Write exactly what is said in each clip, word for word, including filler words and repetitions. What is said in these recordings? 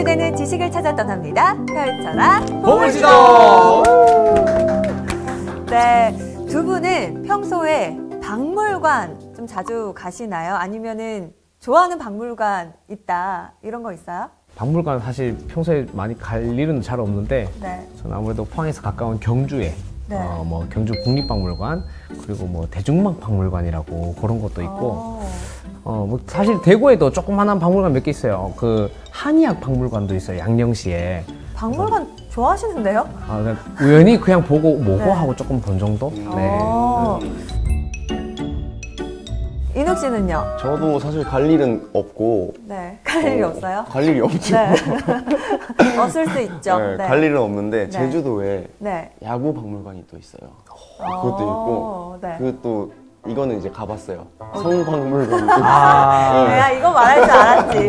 도움이 되는 지식을 찾아 떠납니다. 펼쳐라 보물지도! 네, 두 분은 평소에 박물관 좀 자주 가시나요? 아니면은 좋아하는 박물관 있다 이런 거 있어요? 박물관 사실 평소에 많이 갈 일은 잘 없는데 네. 저는 아무래도 포항에서 가까운 경주에 네. 어, 뭐 경주 국립박물관 그리고 뭐 대중음악박물관이라고 그런 것도 있고 어, 뭐 사실 대구에도 조그만한 박물관 몇 개 있어요. 그 한의학 박물관도 있어요. 양령시에. 박물관 그래서, 좋아하시는데요? 아, 그냥 우연히 그냥 보고 뭐고 네. 하고 조금 본 정도? 네. 인욱 씨는요? 저도 사실 갈 일은 없고 네, 갈 일이 어, 없어요? 갈 일이 없죠. 네. 없을 수 있죠. 네, 네. 갈 일은 없는데 네. 제주도에 네. 야구 박물관이 또 있어요. 그것도 있고 네. 그것도 이거는 이제 가봤어요. 성박물관. 아 네. 내가 이거 말할 줄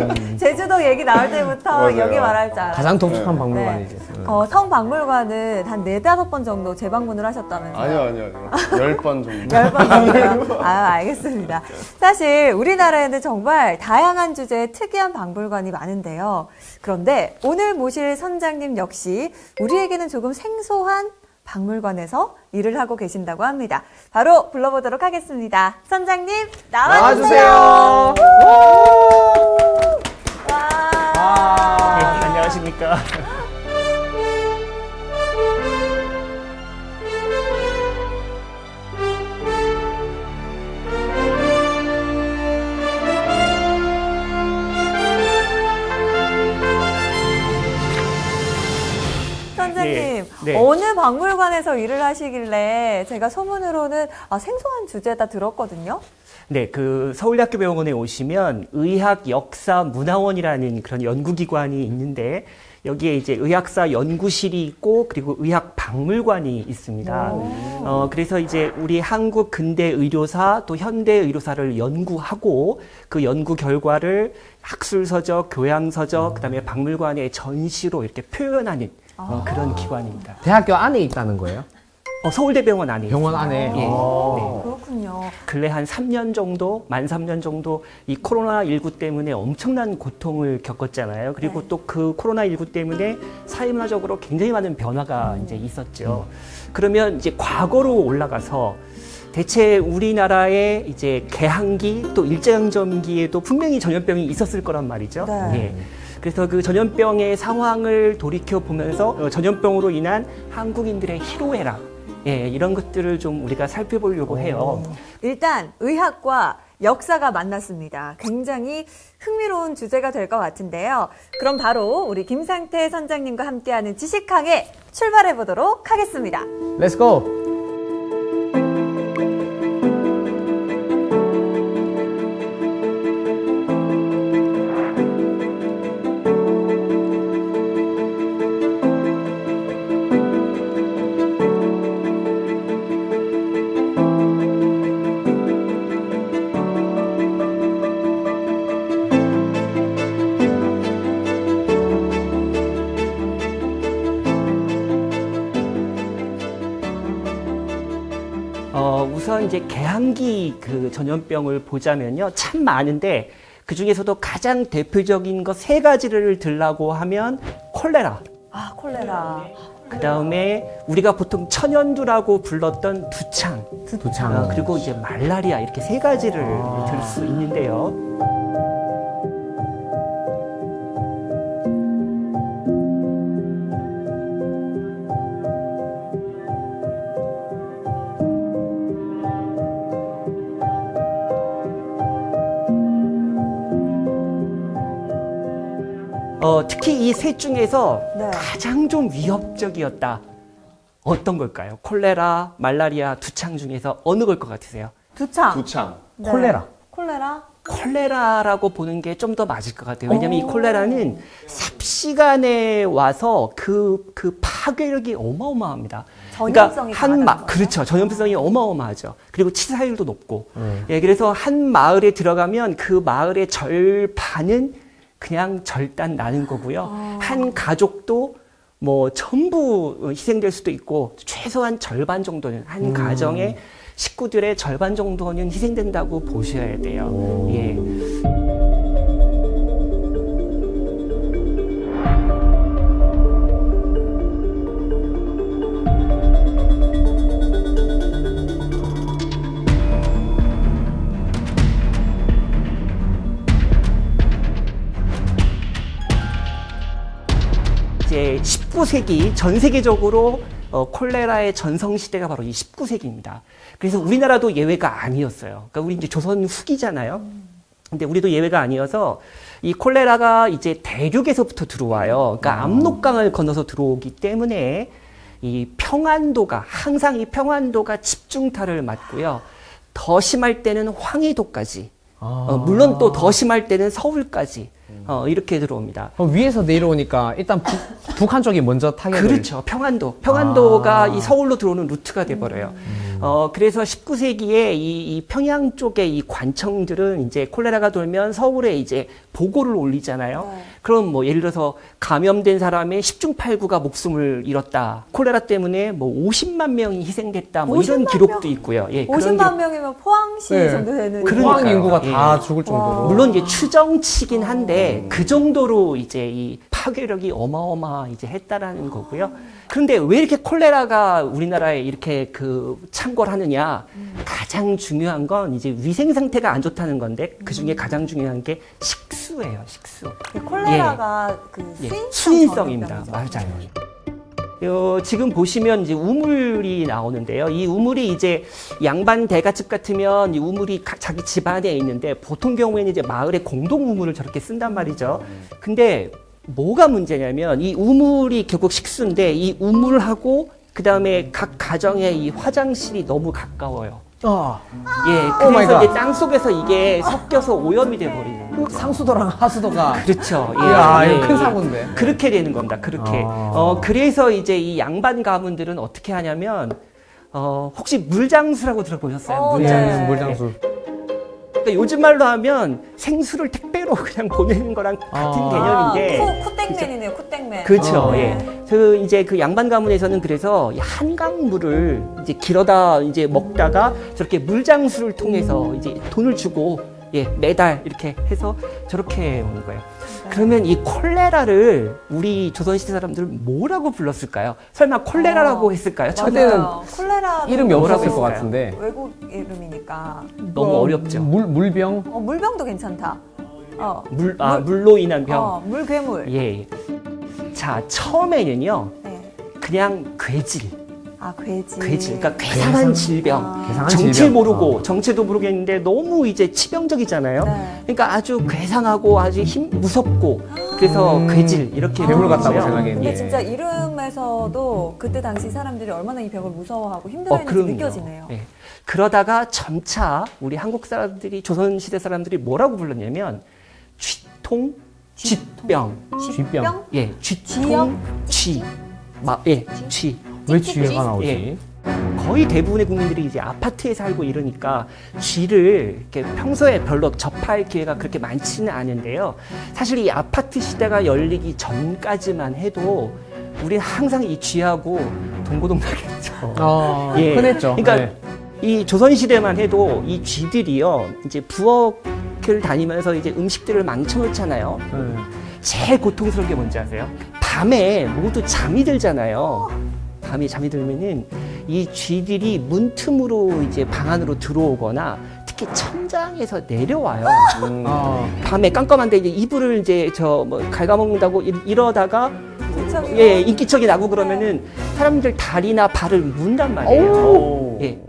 알았지. 제주도 얘기 나올 때부터 여기 말할 줄 알았지. 가장 독특한 네. 박물관이지. 네. 어, 성박물관은 한 네다섯 번 정도 재방문을 하셨다면서요? 아니요, 아니요. 아니요. 열 번 정도. 열 번 정도? 아, 알겠습니다. 사실 우리나라에는 정말 다양한 주제의 특이한 박물관이 많은데요. 그런데 오늘 모실 선장님 역시 우리에게는 조금 생소한 박물관에서 일을 하고 계신다고 합니다. 바로 불러보도록 하겠습니다. 선장님 나와주세요. 나와주세요. 와. 와. 네, 안녕하십니까. 선생님, 네. 어느 박물관에서 일을 하시길래 제가 소문으로는 아, 생소한 주제다 들었거든요? 네, 그 서울대학교 병원에 오시면 의학, 역사, 문화원이라는 그런 연구기관이 있는데 여기에 이제 의학사 연구실이 있고 그리고 의학 박물관이 있습니다. 어, 그래서 이제 우리 한국 근대 의료사 또 현대 의료사를 연구하고 그 연구 결과를 학술서적, 교양서적, 그다음에 박물관의 전시로 이렇게 표현하는 어, 그런 기관입니다. 대학교 안에 있다는 거예요? 어, 서울대병원 안에 병원 있어요. 안에? 예. 네. 그렇군요. 근래 한 삼 년 정도, 만 삼 년 정도 이 코로나 일구 때문에 엄청난 고통을 겪었잖아요. 그리고 네. 또 그 코로나 일구 때문에 사회문화적으로 굉장히 많은 변화가 음. 이제 있었죠. 음. 그러면 이제 과거로 올라가서 대체 우리나라의 이제 개항기 또 일제강점기에도 분명히 전염병이 있었을 거란 말이죠. 네. 예. 그래서 그 전염병의 상황을 돌이켜보면서 전염병으로 인한 한국인들의 희로애락 예, 이런 것들을 좀 우리가 살펴보려고 해요. 일단 의학과 역사가 만났습니다. 굉장히 흥미로운 주제가 될 것 같은데요. 그럼 바로 우리 김상태 선장님과 함께하는 지식항에 출발해보도록 하겠습니다. Let's go! 우선 이제 개항기 그 전염병을 보자면요 참 많은데 그 중에서도 가장 대표적인 것 세 가지를 들라고 하면 콜레라. 아 콜레라. 그 다음에 우리가 보통 천연두라고 불렀던 두창. 두창. 아, 그리고 이제 말라리아 이렇게 세 가지를 아. 들 수 있는데요. 어, 특히 이 셋 중에서 네. 가장 좀 위협적이었다. 어떤 걸까요? 콜레라, 말라리아, 두창 중에서 어느 걸 것 같으세요? 두창. 두창. 네. 콜레라. 콜레라? 콜레라라고 보는 게 좀 더 맞을 것 같아요. 왜냐면 이 콜레라는 삽시간에 와서 그, 그 파괴력이 어마어마합니다. 전염성이 그러니까 한 마, 그렇죠. 전염성이 어마어마하죠. 그리고 치사율도 높고. 음. 예, 그래서 한 마을에 들어가면 그 마을의 절반은 그냥 절단 나는 거고요. 아. 한 가족도 뭐 전부 희생될 수도 있고 최소한 절반 정도는 한 음. 가정의 식구들의 절반 정도는 희생된다고 보셔야 돼요. 오. 예. 이제 십구 세기 전 세계적으로 어, 콜레라의 전성 시대가 바로 이 십구 세기입니다. 그래서 우리나라도 예외가 아니었어요. 그러니까 우리 이제 조선 후기잖아요. 근데 우리도 예외가 아니어서 이 콜레라가 이제 대륙에서부터 들어와요. 그러니까 압록강을 건너서 들어오기 때문에 이 평안도가 항상 이 평안도가 집중타를 맞고요. 더 심할 때는 황해도까지. 아. 어, 물론 또 더 심할 때는 서울까지 어, 이렇게 들어옵니다. 그럼 위에서 내려오니까 일단 북, 북한 쪽이 먼저 타게 되는. 그렇죠. 평안도. 평안도가 아. 이 서울로 들어오는 루트가 돼버려요. 음. 어, 그래서 십구 세기에 이, 이 평양 쪽의 이 관청들은 이제 콜레라가 돌면 서울에 이제 보고를 올리잖아요. 네. 그럼 뭐 예를 들어서 감염된 사람의 십중팔구가 목숨을 잃었다. 콜레라 때문에 뭐 오십만 명이 희생됐다. 뭐 이런 기록도 명? 있고요. 예, 오십만 기록... 명이면 포항시 네. 정도 되는. 포항 인구가 예. 다 죽을 정도로. 물론 이제 추정치긴 한데. 그 정도로 이제 이 파괴력이 어마어마 이제 했다라는 거고요. 그런데 왜 이렇게 콜레라가 우리나라에 이렇게 그 창궐하느냐? 가장 중요한 건 이제 위생 상태가 안 좋다는 건데 그 중에 가장 중요한 게 식수예요, 식수. 콜레라가 예. 그 수인성 예. 수인성입니다, 맞아요. 어, 지금 보시면 이제 우물이 나오는데요. 이 우물이 이제 양반 대가집 같으면 이 우물이 각 자기 집 안에 있는데 보통 경우에는 이제 마을의 공동 우물을 저렇게 쓴단 말이죠. 근데 뭐가 문제냐면 이 우물이 결국 식수인데 이 우물하고 그 다음에 각 가정의 이 화장실이 너무 가까워요. 아. 예, 그래서 이제 땅 속에서 이게 섞여서 오염이 돼버리는 거죠. 상수도랑 하수도가. 그렇죠. 예. 아, 예. 큰 사고인데. 그렇게 되는 겁니다. 그렇게. 아. 어, 그래서 이제 이 양반 가문들은 어떻게 하냐면, 어, 혹시 물장수라고 들어보셨어요? 오, 물장수. 네. 물장수. 예. 그러니까 요즘 말로 하면 생수를 택배로 그냥 보내는 거랑 같은 아. 개념인데. 코, 코땡맨이네요, 코땡맨. 그렇죠. 어. 예. 그 이제 그 양반 가문에서는 그래서 한강물을 이제 길어다 이제 먹다가 저렇게 물장수를 통해서 이제 돈을 주고 예, 매달 이렇게 해서 저렇게 오는 거예요. 그러면 이 콜레라를 우리 조선시대 사람들은 뭐라고 불렀을까요? 설마 콜레라라고 어, 했을까요? 저는 콜레라 이름이 없었을 것 같은데. 외국 이름이니까. 너무 어, 어렵죠. 물, 물병? 어, 물병도 괜찮다. 어, 물, 아, 물, 물로 인한 병. 어, 물 괴물. 예. 자, 처음에는요. 네. 그냥 괴질. 아, 괴질. 괴질. 그러니까 괴상한 질병. 아. 정체 모르고, 아. 정체도 모르겠는데 너무 이제 치명적이잖아요. 네. 그러니까 아주 괴상하고 아주 힘, 무섭고. 그래서 음. 괴질. 이렇게. 괴물 같다고 생각했는데. 근데 진짜 이름에서도 그때 당시 사람들이 얼마나 이 병을 무서워하고 힘들어했는지 어, 느껴지네요. 네. 그러다가 점차 우리 한국 사람들이, 조선시대 사람들이 뭐라고 불렀냐면, 쥐통, 쥐병. 쥐병? 예. 쥐통, 쥐. 마, 예. 쥐. 왜 쥐가 나오지? 예. 거의 대부분의 국민들이 이제 아파트에 살고 이러니까 쥐를 이렇게 평소에 별로 접할 기회가 그렇게 많지는 않은데요. 사실 이 아파트 시대가 열리기 전까지만 해도 우리는 항상 이 쥐하고 동고동락했죠. 아, 예. 흔했죠. 그러니까 네. 이 조선 시대만 해도 이 쥐들이요 이제 부엌을 다니면서 이제 음식들을 망쳐놓잖아요. 네. 제일 고통스러운 게 뭔지 아세요? 밤에 모두 잠이 들잖아요. 밤에 잠이 들면은 이 쥐들이 문틈으로 이제 방 안으로 들어오거나 특히 천장에서 내려와요. 음. 아. 밤에 깜깜한데 이제 이불을 이제 저 뭐 갉아먹는다고 이러다가 인기척이 예 나고. 인기척이 나고 그러면은 사람들 다리나 발을 문단 말이에요. 오. 예.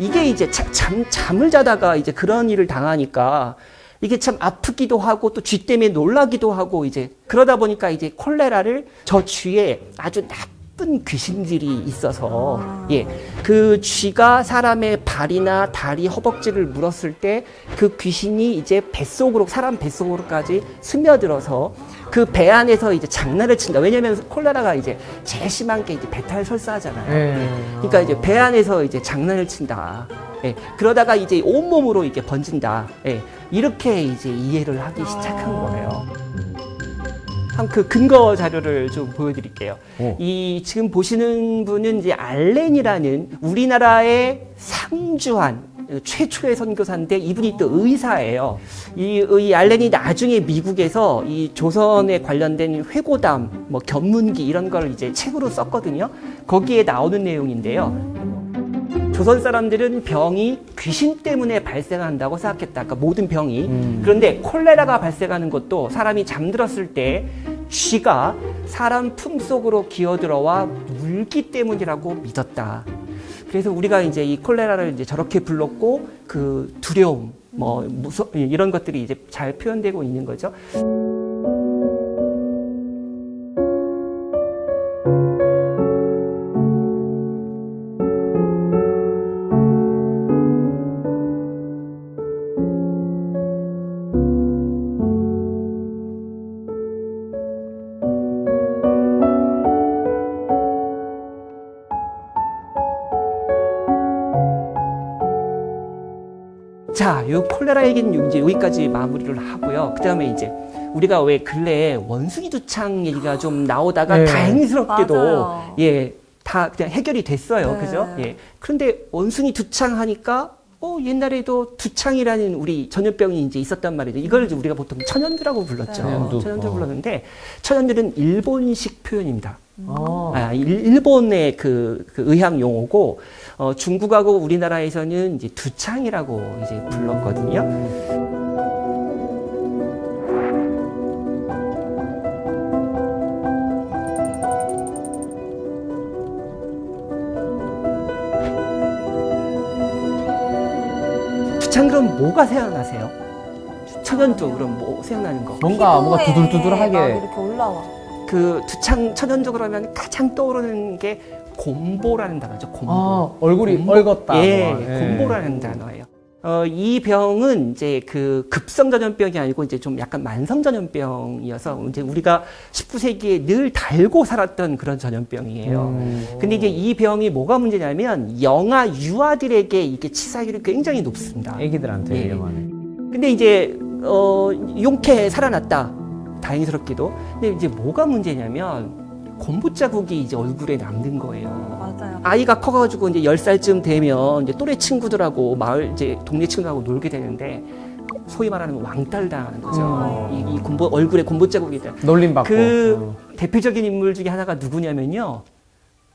이게 이제 자, 잠 잠을 자다가 이제 그런 일을 당하니까. 이게 참 아프기도 하고 또 쥐 때문에 놀라기도 하고 이제 그러다 보니까 이제 콜레라를 저 쥐에 아주 나쁜 귀신들이 있어서 아. 예, 그 쥐가 사람의 발이나 다리, 허벅지를 물었을 때 그 귀신이 이제 뱃속으로 사람 뱃속으로까지 스며들어서 그 배 안에서 이제 장난을 친다. 왜냐면 콜레라가 이제 제일 심한 게 이제 배탈 설사잖아요. 예. 그러니까 이제 배 안에서 이제 장난을 친다. 예. 그러다가 이제 온몸으로 이렇게 번진다. 예. 이렇게 이제 이해를 하기 시작한 거예요. 한 그 근거 자료를 좀 보여드릴게요. 오. 이 지금 보시는 분은 이제 알렌이라는 우리나라의 상주한 최초의 선교사인데 이분이 또 의사예요. 이, 이 알렌이 나중에 미국에서 이 조선에 관련된 회고담, 뭐 견문기 이런 걸 이제 책으로 썼거든요. 거기에 나오는 내용인데요. 조선 사람들은 병이 귀신 때문에 발생한다고 생각했다. 그러니까 모든 병이. 음. 그런데 콜레라가 발생하는 것도 사람이 잠들었을 때 쥐가 사람 품속으로 기어들어와 물기 때문이라고 믿었다. 그래서 우리가 이제 이 콜레라를 이제 저렇게 불렀고, 그 두려움, 뭐, 무서, 이런 것들이 이제 잘 표현되고 있는 거죠. 자, 요 콜레라 얘기는 이제 여기까지 마무리를 하고요. 그 다음에 이제 우리가 왜 근래에 원숭이 두창 얘기가 좀 나오다가 네. 다행스럽게도 맞아요. 예, 다 그냥 해결이 됐어요. 네. 그죠? 예. 그런데 원숭이 두창 하니까 어, 옛날에도 두창이라는 우리 전염병이 이제 있었단 말이죠. 이걸 이제 우리가 보통 천연두라고 불렀죠. 네. 천연두 어. 불렀는데, 천연두는 일본식 표현입니다. 어. 아, 일본의 그, 그 의학 용어고, 어, 중국하고 우리나라에서는 이제 두창이라고 이제 불렀거든요. 음. 두창 그럼 뭐가 생각나세요? 천연두 그럼 뭐 생각나는 거? 뭔가 뭔가 두들두들하게 이렇게 올라와. 그 두창 천연두 그러면 가장 떠오르는 게 곰보라는 단어죠. 곰보. 아, 얼굴이 곰보. 얼었다. 예, 네. 곰보라는 단어예요. 어, 이 병은 이제 그 급성 전염병이 아니고 이제 좀 약간 만성 전염병이어서 이제 우리가 십구 세기에 늘 달고 살았던 그런 전염병이에요. 음. 근데 이제 이 병이 뭐가 문제냐면 영아 유아들에게 이게 치사율이 굉장히 높습니다. 아기들한테 예. 위험하네. 근데 이제 어, 용케 살아났다. 다행스럽게도. 근데 이제 뭐가 문제냐면 곰보 자국이 이제 얼굴에 남는 거예요. 맞아요. 아이가 커가지고 이제 열 살쯤 되면 이제 또래 친구들하고 마을 이제 동네 친구하고 놀게 되는데 소위 말하는 왕따를 당하는 거죠. 어. 이, 이 곰보 얼굴에 곰보 자국이 있다. 놀림받고. 그 어. 대표적인 인물 중에 하나가 누구냐면요,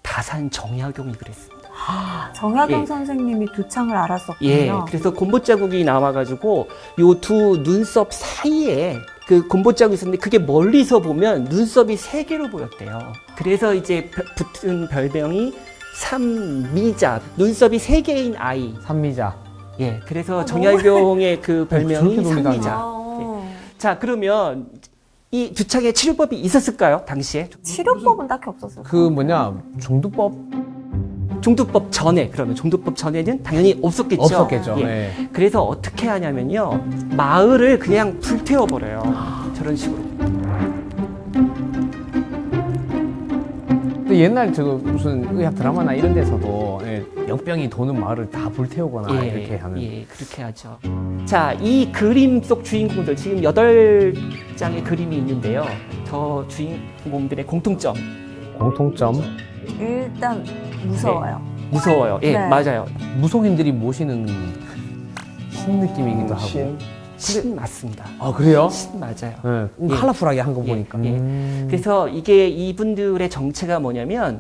다산 정약용이 그랬습니다. 아, 정약용 예. 선생님이 두창을 알았었군요. 예, 그래서 곰보 자국이 남아가지고 요 두 눈썹 사이에. 그 곰보 자국이 있었는데 그게 멀리서 보면 눈썹이 세 개로 보였대요. 그래서 이제 붙은 별명이 삼미자, 눈썹이 세 개인 아이. 삼미자. 예, 그래서 아, 정약용의 그 별명이 삼미자. 아, 예. 자, 그러면 이 두창의 치료법이 있었을까요, 당시에? 치료법은 딱히 없었어요. 그 뭐냐, 중독법. 중독법 전에, 그러면 중독법 전에는 당연히 없었겠죠. 없었겠죠. 예. 네. 그래서 어떻게 하냐면요, 마을을 그냥 불태워버려요. 아. 저런 식으로. 근데 옛날 저 무슨 의학 드라마나 이런 데서도 예, 역병이 도는 마을을 다 불태우거나 예, 이렇게 하는. 예, 그렇게 하죠. 자, 이 그림 속 주인공들, 지금 여덟 장의 그림이 있는데요. 저 주인공들의 공통점. 공통점? 일단 무서워요. 네. 무서워요. 예, 네. 맞아요. 무속인들이 모시는 신 느낌이기도 하고. 신, 신 맞습니다. 아, 그래요? 신 맞아요. 네. 예. 컬러풀하게 한 거 예. 보니까. 예. 음. 그래서 이게 이분들의 정체가 뭐냐면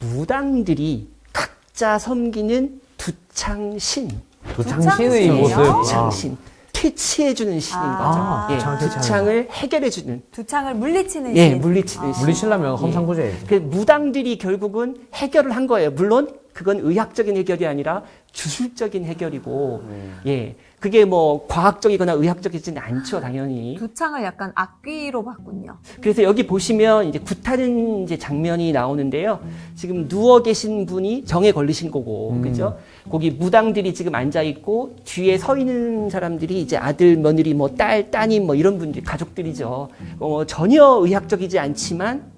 무당들이 각자 섬기는 두창신. 두창신의 모습. 두창신. 퇴치해주는 신인 아 거죠. 아 예, 두창을 해결해주는. 두창을 물리치는 예, 신. 물리치는 아 신. 물리치려면 험상궂어야지. 예. 그 무당들이 결국은 해결을 한 거예요. 물론 그건 의학적인 해결이 아니라 주술적인 해결이고, 네. 예, 그게 뭐 과학적이거나 의학적이지는 않죠, 당연히. 두창을 약간 악귀로 봤군요. 그래서 여기 보시면 이제 구타는 이제 장면이 나오는데요. 지금 누워 계신 분이 정에 걸리신 거고, 음. 그죠? 거기 무당들이 지금 앉아 있고 뒤에 서 있는 사람들이 이제 아들, 며느리, 뭐 딸, 따님, 뭐 이런 분들 가족들이죠. 어, 전혀 의학적이지 않지만.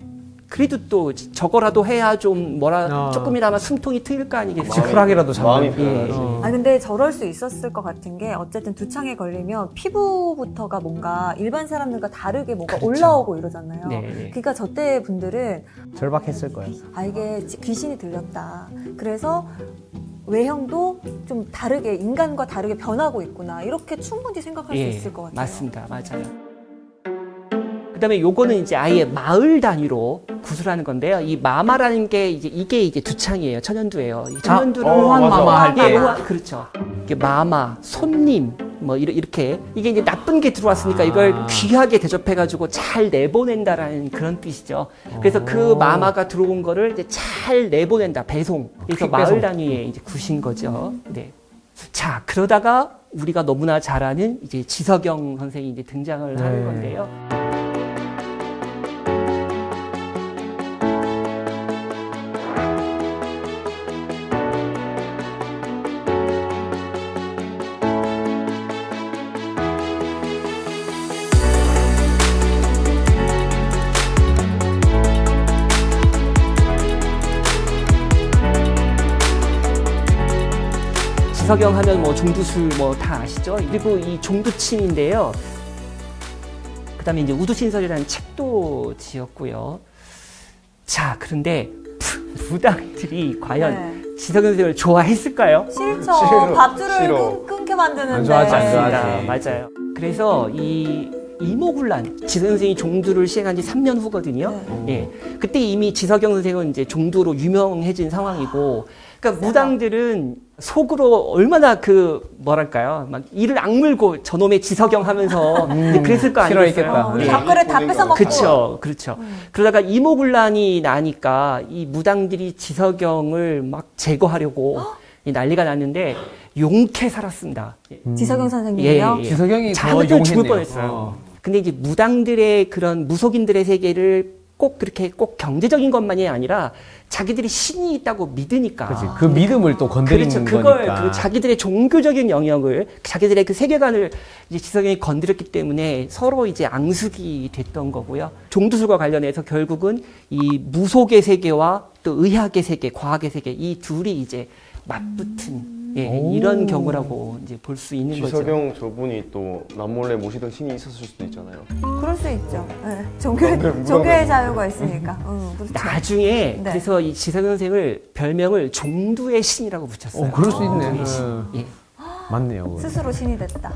그래도 또 저거라도 해야 좀 뭐라 아. 조금이나마 숨통이 트일 거 아니겠어요. 쿨하게라도 마음이 편해. 아 근데 저럴 수 있었을 것 같은 게 어쨌든 두창에 걸리면 피부부터가 뭔가 일반 사람들과 다르게 뭔가 그렇죠. 올라오고 이러잖아요. 네네. 그러니까 저때 분들은 절박했을 거예요. 아 이게 귀신이 들렸다. 그래서 외형도 좀 다르게 인간과 다르게 변하고 있구나 이렇게 충분히 생각할 예, 수 있을 것 같아요. 맞습니다, 맞아요. 그 다음에 요거는 이제 아예 마을 단위로 구술하는 건데요. 이 마마라는 게 이제 이게 이제 두창이에요. 천연두예요. 이 천연두를. 아, 어, 호환 마마 할 때. 예, 그렇죠. 이게 마마, 손님, 뭐 이렇게 이게 이제 나쁜 게 들어왔으니까 아. 이걸 귀하게 대접해가지고 잘 내보낸다라는 그런 뜻이죠. 그래서 오. 그 마마가 들어온 거를 이제 잘 내보낸다, 배송. 그래서 퀵 마을 배송. 단위에 이제 구신 거죠. 음. 네. 자, 그러다가 우리가 너무나 잘 아는 이제 지석영 선생이 이제 등장을 네. 하는 건데요. 지석영 하면 뭐 종두술 뭐 다 아시죠? 그리고 이 종두침인데요. 그 다음에 이제 우두신설이라는 책도 지었고요. 자, 그런데 무당들이 과연 네. 지석영 선생님을 좋아했을까요? 싫죠. 싫어, 밥줄을 싫어. 끊게 만드는데. 안 좋아하지, 안 좋아하지. 맞아요. 그래서 이 이모군란, 지석영 선생이 종두를 시행한 지 삼 년 후거든요. 네. 예. 그때 이미 지석영 선생은 이제 종두로 유명해진 상황이고, 그러니까 무당들은 속으로 얼마나 그 뭐랄까요, 막 이를 악물고 저놈의 지석영 하면서 음, 그랬을 거 아니겠어요? 네. 밥그릇 다 뺏어 먹고. 그렇죠, 그렇죠. 음. 그러다가 이모군란이 나니까 이 무당들이 지석영을 막 제거하려고 헉? 난리가 났는데 용케 살았습니다. 음. 지석영 선생님이요? 예, 예. 지석영이 잘못하면 죽을 뻔했어요. 어. 근데 이제 무당들의 그런 무속인들의 세계를 꼭 그렇게 꼭 경제적인 것만이 아니라 자기들이 신이 있다고 믿으니까. 그치. 그 믿음을 또 건드리는 거니까. 그렇죠. 그걸 거니까. 그 자기들의 종교적인 영역을, 자기들의 그 세계관을 이제 지석영이 건드렸기 때문에 서로 이제 앙숙이 됐던 거고요. 종두술과 관련해서 결국은 이 무속의 세계와 또 의학의 세계, 과학의 세계 이 둘이 이제 맞붙은. 음. 예, 이런 경우라고 이제 볼 수 있는 지석영 거죠. 지석영 저분이 또 남몰래 모시던 신이 있었을 수도 있잖아요. 그럴 수 있죠. 네. 종교의, 무당들, 종교의 무당들. 자유가 있으니까. 음, 그렇죠. 나중에 네. 그래서 이 지석영 선생을 별명을 종두의 신이라고 붙였어요. 어, 그럴 수 있네요. 네. 신. 예. 맞네요. 그건. 스스로 신이 됐다.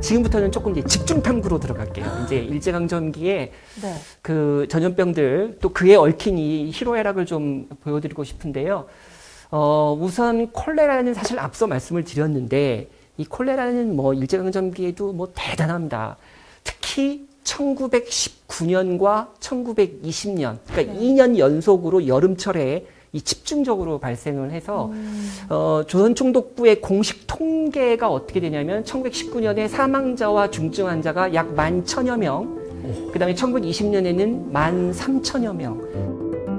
지금부터는 조금 이제 집중 탐구로 들어갈게요. 이제 일제강점기에 네. 그 전염병들 또 그에 얽힌 이 희로애락을 좀 보여드리고 싶은데요. 어, 우선 콜레라는 사실 앞서 말씀을 드렸는데 이 콜레라는 뭐 일제강점기에도 뭐 대단합니다. 특히 천구백십구 년과 천구백이십 년, 그러니까 네. 이 년 연속으로 여름철에 이 집중적으로 발생을 해서 음. 어, 조선총독부의 공식 통계가 어떻게 되냐면 천구백십구 년에 사망자와 중증 환자가 약 만 천여 명, 그 다음에 천구백이십 년에는 만 삼천여 명.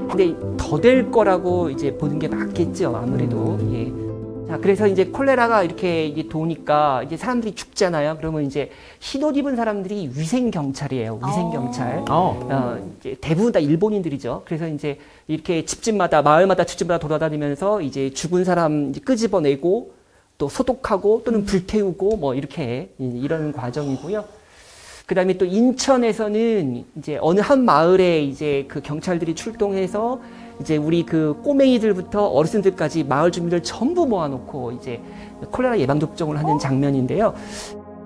근데 더 될 거라고 이제 보는 게 맞겠죠, 아무래도. 음. 예. 자, 그래서 이제 콜레라가 이렇게 이제 도니까 이제 사람들이 죽잖아요. 그러면 이제 흰옷 입은 사람들이 위생경찰이에요. 위생경찰. 어, 이제 대부분 다 일본인들이죠. 그래서 이제 이렇게 집집마다, 마을마다, 집집마다 돌아다니면서 이제 죽은 사람 이제 끄집어내고 또 소독하고 또는 불태우고 뭐 이렇게 이런 과정이고요. 그 다음에 또 인천에서는 이제 어느 한 마을에 이제 그 경찰들이 출동해서 이제 우리 그 꼬맹이들부터 어르신들까지 마을 주민들 전부 모아놓고 이제 콜레라 예방접종을 하는 장면인데요.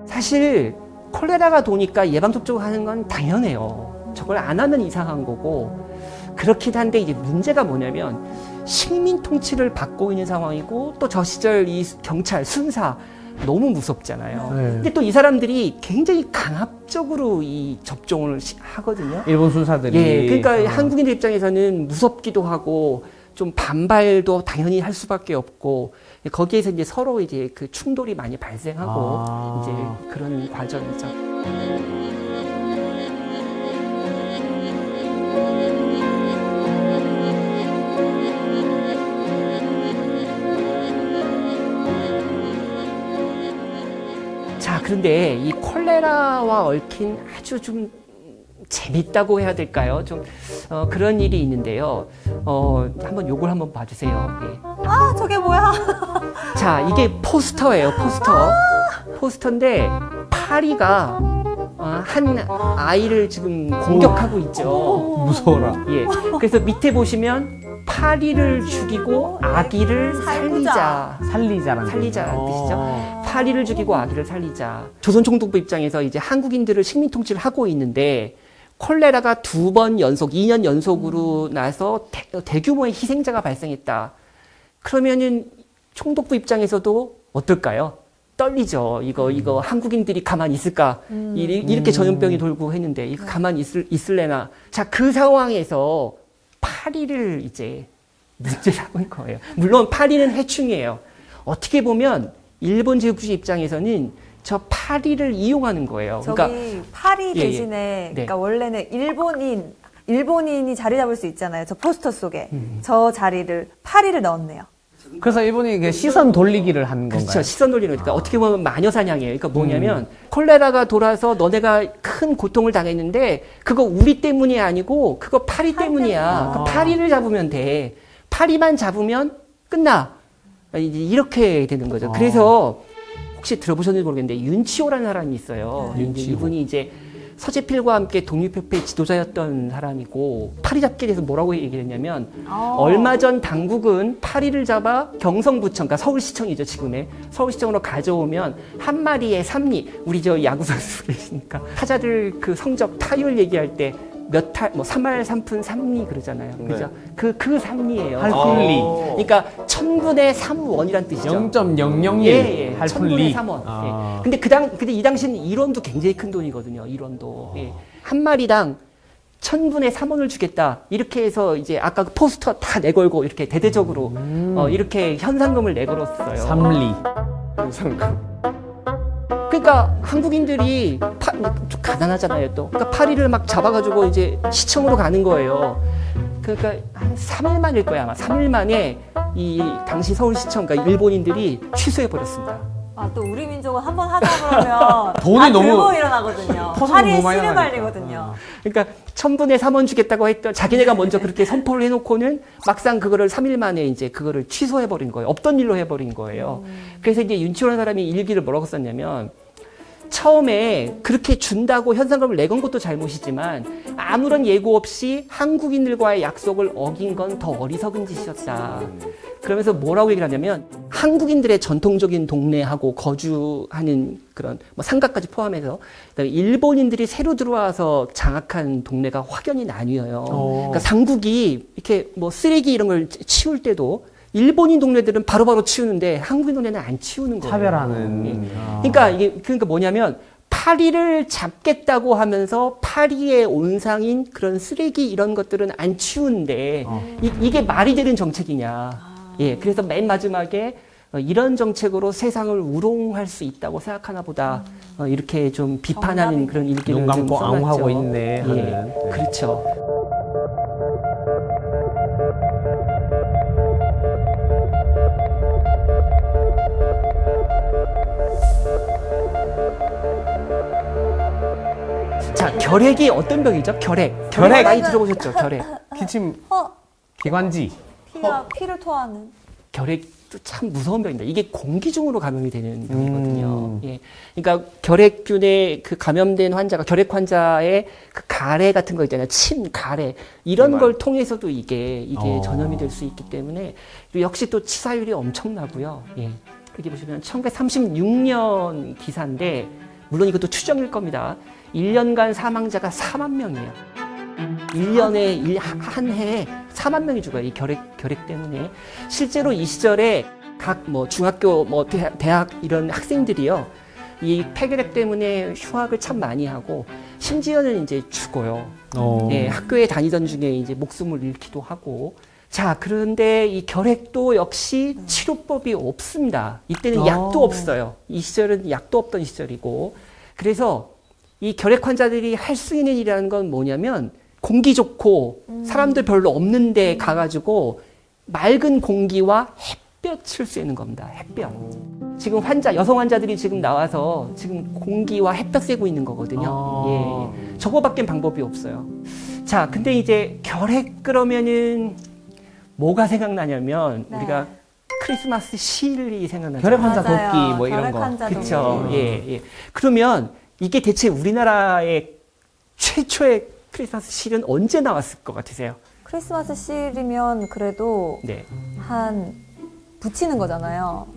사실 콜레라가 도니까 예방접종을 하는 건 당연해요. 저걸 안 하면 이상한 거고. 그렇긴 한데 이제 문제가 뭐냐면 식민 통치를 받고 있는 상황이고 또 저 시절 이 경찰, 순사 너무 무섭잖아요. 네. 근데 또 이 사람들이 굉장히 강압적으로 이 접종을 하거든요. 일본 순사들이. 예, 그러니까 어. 한국인 입장에서는 무섭기도 하고 좀 반발도 당연히 할 수밖에 없고 거기에서 이제 서로 이제 그 충돌이 많이 발생하고 아. 이제 그런 과정이죠. 그런데 이 콜레라와 얽힌 아주 좀 재밌다고 해야 될까요? 좀 어, 그런 일이 있는데요. 어, 한번 요걸 한번 봐주세요. 예. 아, 저게 뭐야? 자, 이게 포스터예요. 포스터. 아! 포스터인데 파리가 어, 한 아이를 지금 공격하고 있죠. 무서워라. 예. 그래서 밑에 보시면 파리를 죽이고 아기를 살리자. 살리자라는 살리자라는 뜻이죠. 파리를 죽이고 아기를 살리자. 조선총독부 입장에서 이제 한국인들을 식민 통치를 하고 있는데 콜레라가 두 번 연속, 이 년 연속으로 나서 대, 대규모의 희생자가 발생했다. 그러면은 총독부 입장에서도 어떨까요? 떨리죠. 이거, 이거 한국인들이 가만히 있을까? 음. 이렇게 전염병이 돌고 했는데, 이거 가만히 있을, 있을래나. 자, 그 상황에서 파리를 이제 문제 삼은 거예요. 물론 파리는 해충이에요. 어떻게 보면 일본 제국주의 입장에서는 저 파리를 이용하는 거예요. 저기 그러니까, 파리 대신에 예, 예. 네. 그러니까 원래는 일본인, 일본인이 자리 잡을 수 있잖아요. 저 포스터 속에 음. 저 자리를 파리를 넣었네요. 그래서 일본이 시선 돌리기를 한 건가요? 그렇죠. 시선 돌리는 거니까. 아. 어떻게 보면 마녀사냥이에요. 그러니까 뭐냐면 음. 콜레라가 돌아서 너네가 큰 고통을 당했는데 그거 우리 때문이 아니고 그거 파리 때문이야. 아. 그러니까 파리를 잡으면 돼. 파리만 잡으면 끝나. 이렇게 되는 거죠. 아. 그래서 혹시 들어보셨는지 모르겠는데 윤치호라는 사람이 있어요. 네. 윤치호. 이분이 이제 서재필과 함께 독립협회 지도자였던 사람이고 파리 잡기에 대해서 뭐라고 얘기했냐면 얼마 전 당국은 파리를 잡아 경성부천, 그러니까 서울시청이죠 지금의 서울시청으로 가져오면 한 마리의 삼리, 우리 저 야구 선수 계시니까 타자들 그 성적 타율 얘기할 때 몇 타, 뭐 삼 할 삼 푼 삼 리 그러잖아요. 그죠? 네. 그, 그 삼 리예요. 팔 푼 리. 그러니까 천 분의 삼 원이란 뜻이죠. 영 점 영영일. 예, 예. 천 분의 삼 원. 아. 예. 근데 그 당, 근데 이 당시는 일 원도 굉장히 큰 돈이거든요. 일 원도. 아. 예. 한 마리당 천 분의 삼 원을 주겠다. 이렇게 해서 이제 아까 포스터 다 내걸고 이렇게 대대적으로 음. 어, 이렇게 현상금을 내걸었어요. 삼 리. 현상금. 그러니까 한국인들이 파, 좀 가난하잖아요 또. 그러니까 파리를 막 잡아가지고 이제 시청으로 가는 거예요. 그러니까 한 삼 일 만일 거야 아마. 삼 일 만에 이 당시 서울시청, 그러니까 일본인들이 취소해버렸습니다. 아, 또 우리 민족은 한번 하자 그러면 돈이 너무 일어나거든요. 파리에 씨를 발리거든요. 그러니까 천 분의 삼 원 주겠다고 했던 자기네가 먼저 그렇게 선포를 해놓고는 막상 그거를 삼 일 만에 이제 그거를 취소해버린 거예요. 없던 일로 해버린 거예요. 음. 그래서 이제 윤치호라는 사람이 일기를 뭐라고 썼냐면 처음에 그렇게 준다고 현상금을 내건 것도 잘못이지만 아무런 예고 없이 한국인들과의 약속을 어긴 건 더 어리석은 짓이었다. 그러면서 뭐라고 얘기를 하냐면 한국인들의 전통적인 동네하고 거주하는 그런 뭐 상가까지 포함해서 일본인들이 새로 들어와서 장악한 동네가 확연히 나뉘어요. 오. 그러니까 상국이 이렇게 뭐 쓰레기 이런 걸 치울 때도 일본인 동네들은 바로바로 바로 치우는데 한국인 동네는 안 치우는 거예요. 차별하는. 아. 그러니까 이게 그러니까 뭐냐면 파리를 잡겠다고 하면서 파리의 온상인 그런 쓰레기 이런 것들은 안 치우는데 어. 이, 이게 말이 되는 정책이냐. 아. 예, 그래서 맨 마지막에 이런 정책으로 세상을 우롱할 수 있다고 생각하나 보다. 음. 어, 이렇게 좀 비판하는 정답이. 그런 일기를 좀 써놨죠. 눈 감고 앙하고 있네 하는. 예, 네. 그렇죠. 자, 결핵이 어떤 병이죠? 결핵. 결핵 많이 들어보셨죠? 결핵. 기침, 기관지. 피와 피를 토하는. 결핵도 참 무서운 병입니다. 이게 공기 중으로 감염이 되는 병이거든요. 음. 예, 그러니까 결핵균에 그 감염된 환자가 결핵 환자의 그 가래 같은 거 있잖아요. 침, 가래 이런 정말. 걸 통해서도 이게 이게 어. 전염이 될 수 있기 때문에 역시 또 치사율이 엄청나고요. 예, 여기 보시면 천구백삼십육 년 기사인데 물론 이것도 추정일 겁니다. 일 년간 사망자가 사만 명이에요. 일 년에, 한 해에 사만 명이 죽어요. 이 결핵, 결핵 때문에. 실제로 이 시절에 각 뭐 중학교, 뭐 대학 이런 학생들이요. 이 폐결핵 때문에 휴학을 참 많이 하고, 심지어는 이제 죽어요. 예, 학교에 다니던 중에 이제 목숨을 잃기도 하고. 자, 그런데 이 결핵도 역시 치료법이 없습니다. 이때는 오. 약도 없어요. 이 시절은 약도 없던 시절이고. 그래서 이 결핵 환자들이 할 수 있는 일이라는 건 뭐냐면 공기 좋고 사람들 별로 없는 데 가가지고 맑은 공기와 햇볕을 쐬는 겁니다. 햇볕. 지금 환자, 여성 환자들이 지금 나와서 지금 공기와 햇볕 쐬고 있는 거거든요. 아. 예. 저거밖엔 방법이 없어요. 자, 근데 이제 결핵 그러면은 뭐가 생각나냐면 네. 우리가 크리스마스 시일이 생각나죠. 결핵 환자 돕기 뭐 이런 거. 그쵸. 예, 예. 그러면 이게 대체 우리나라의 최초의 크리스마스 실은 언제 나왔을 것 같으세요? 크리스마스 씰이면 그래도 네. 한 붙이는 거잖아요.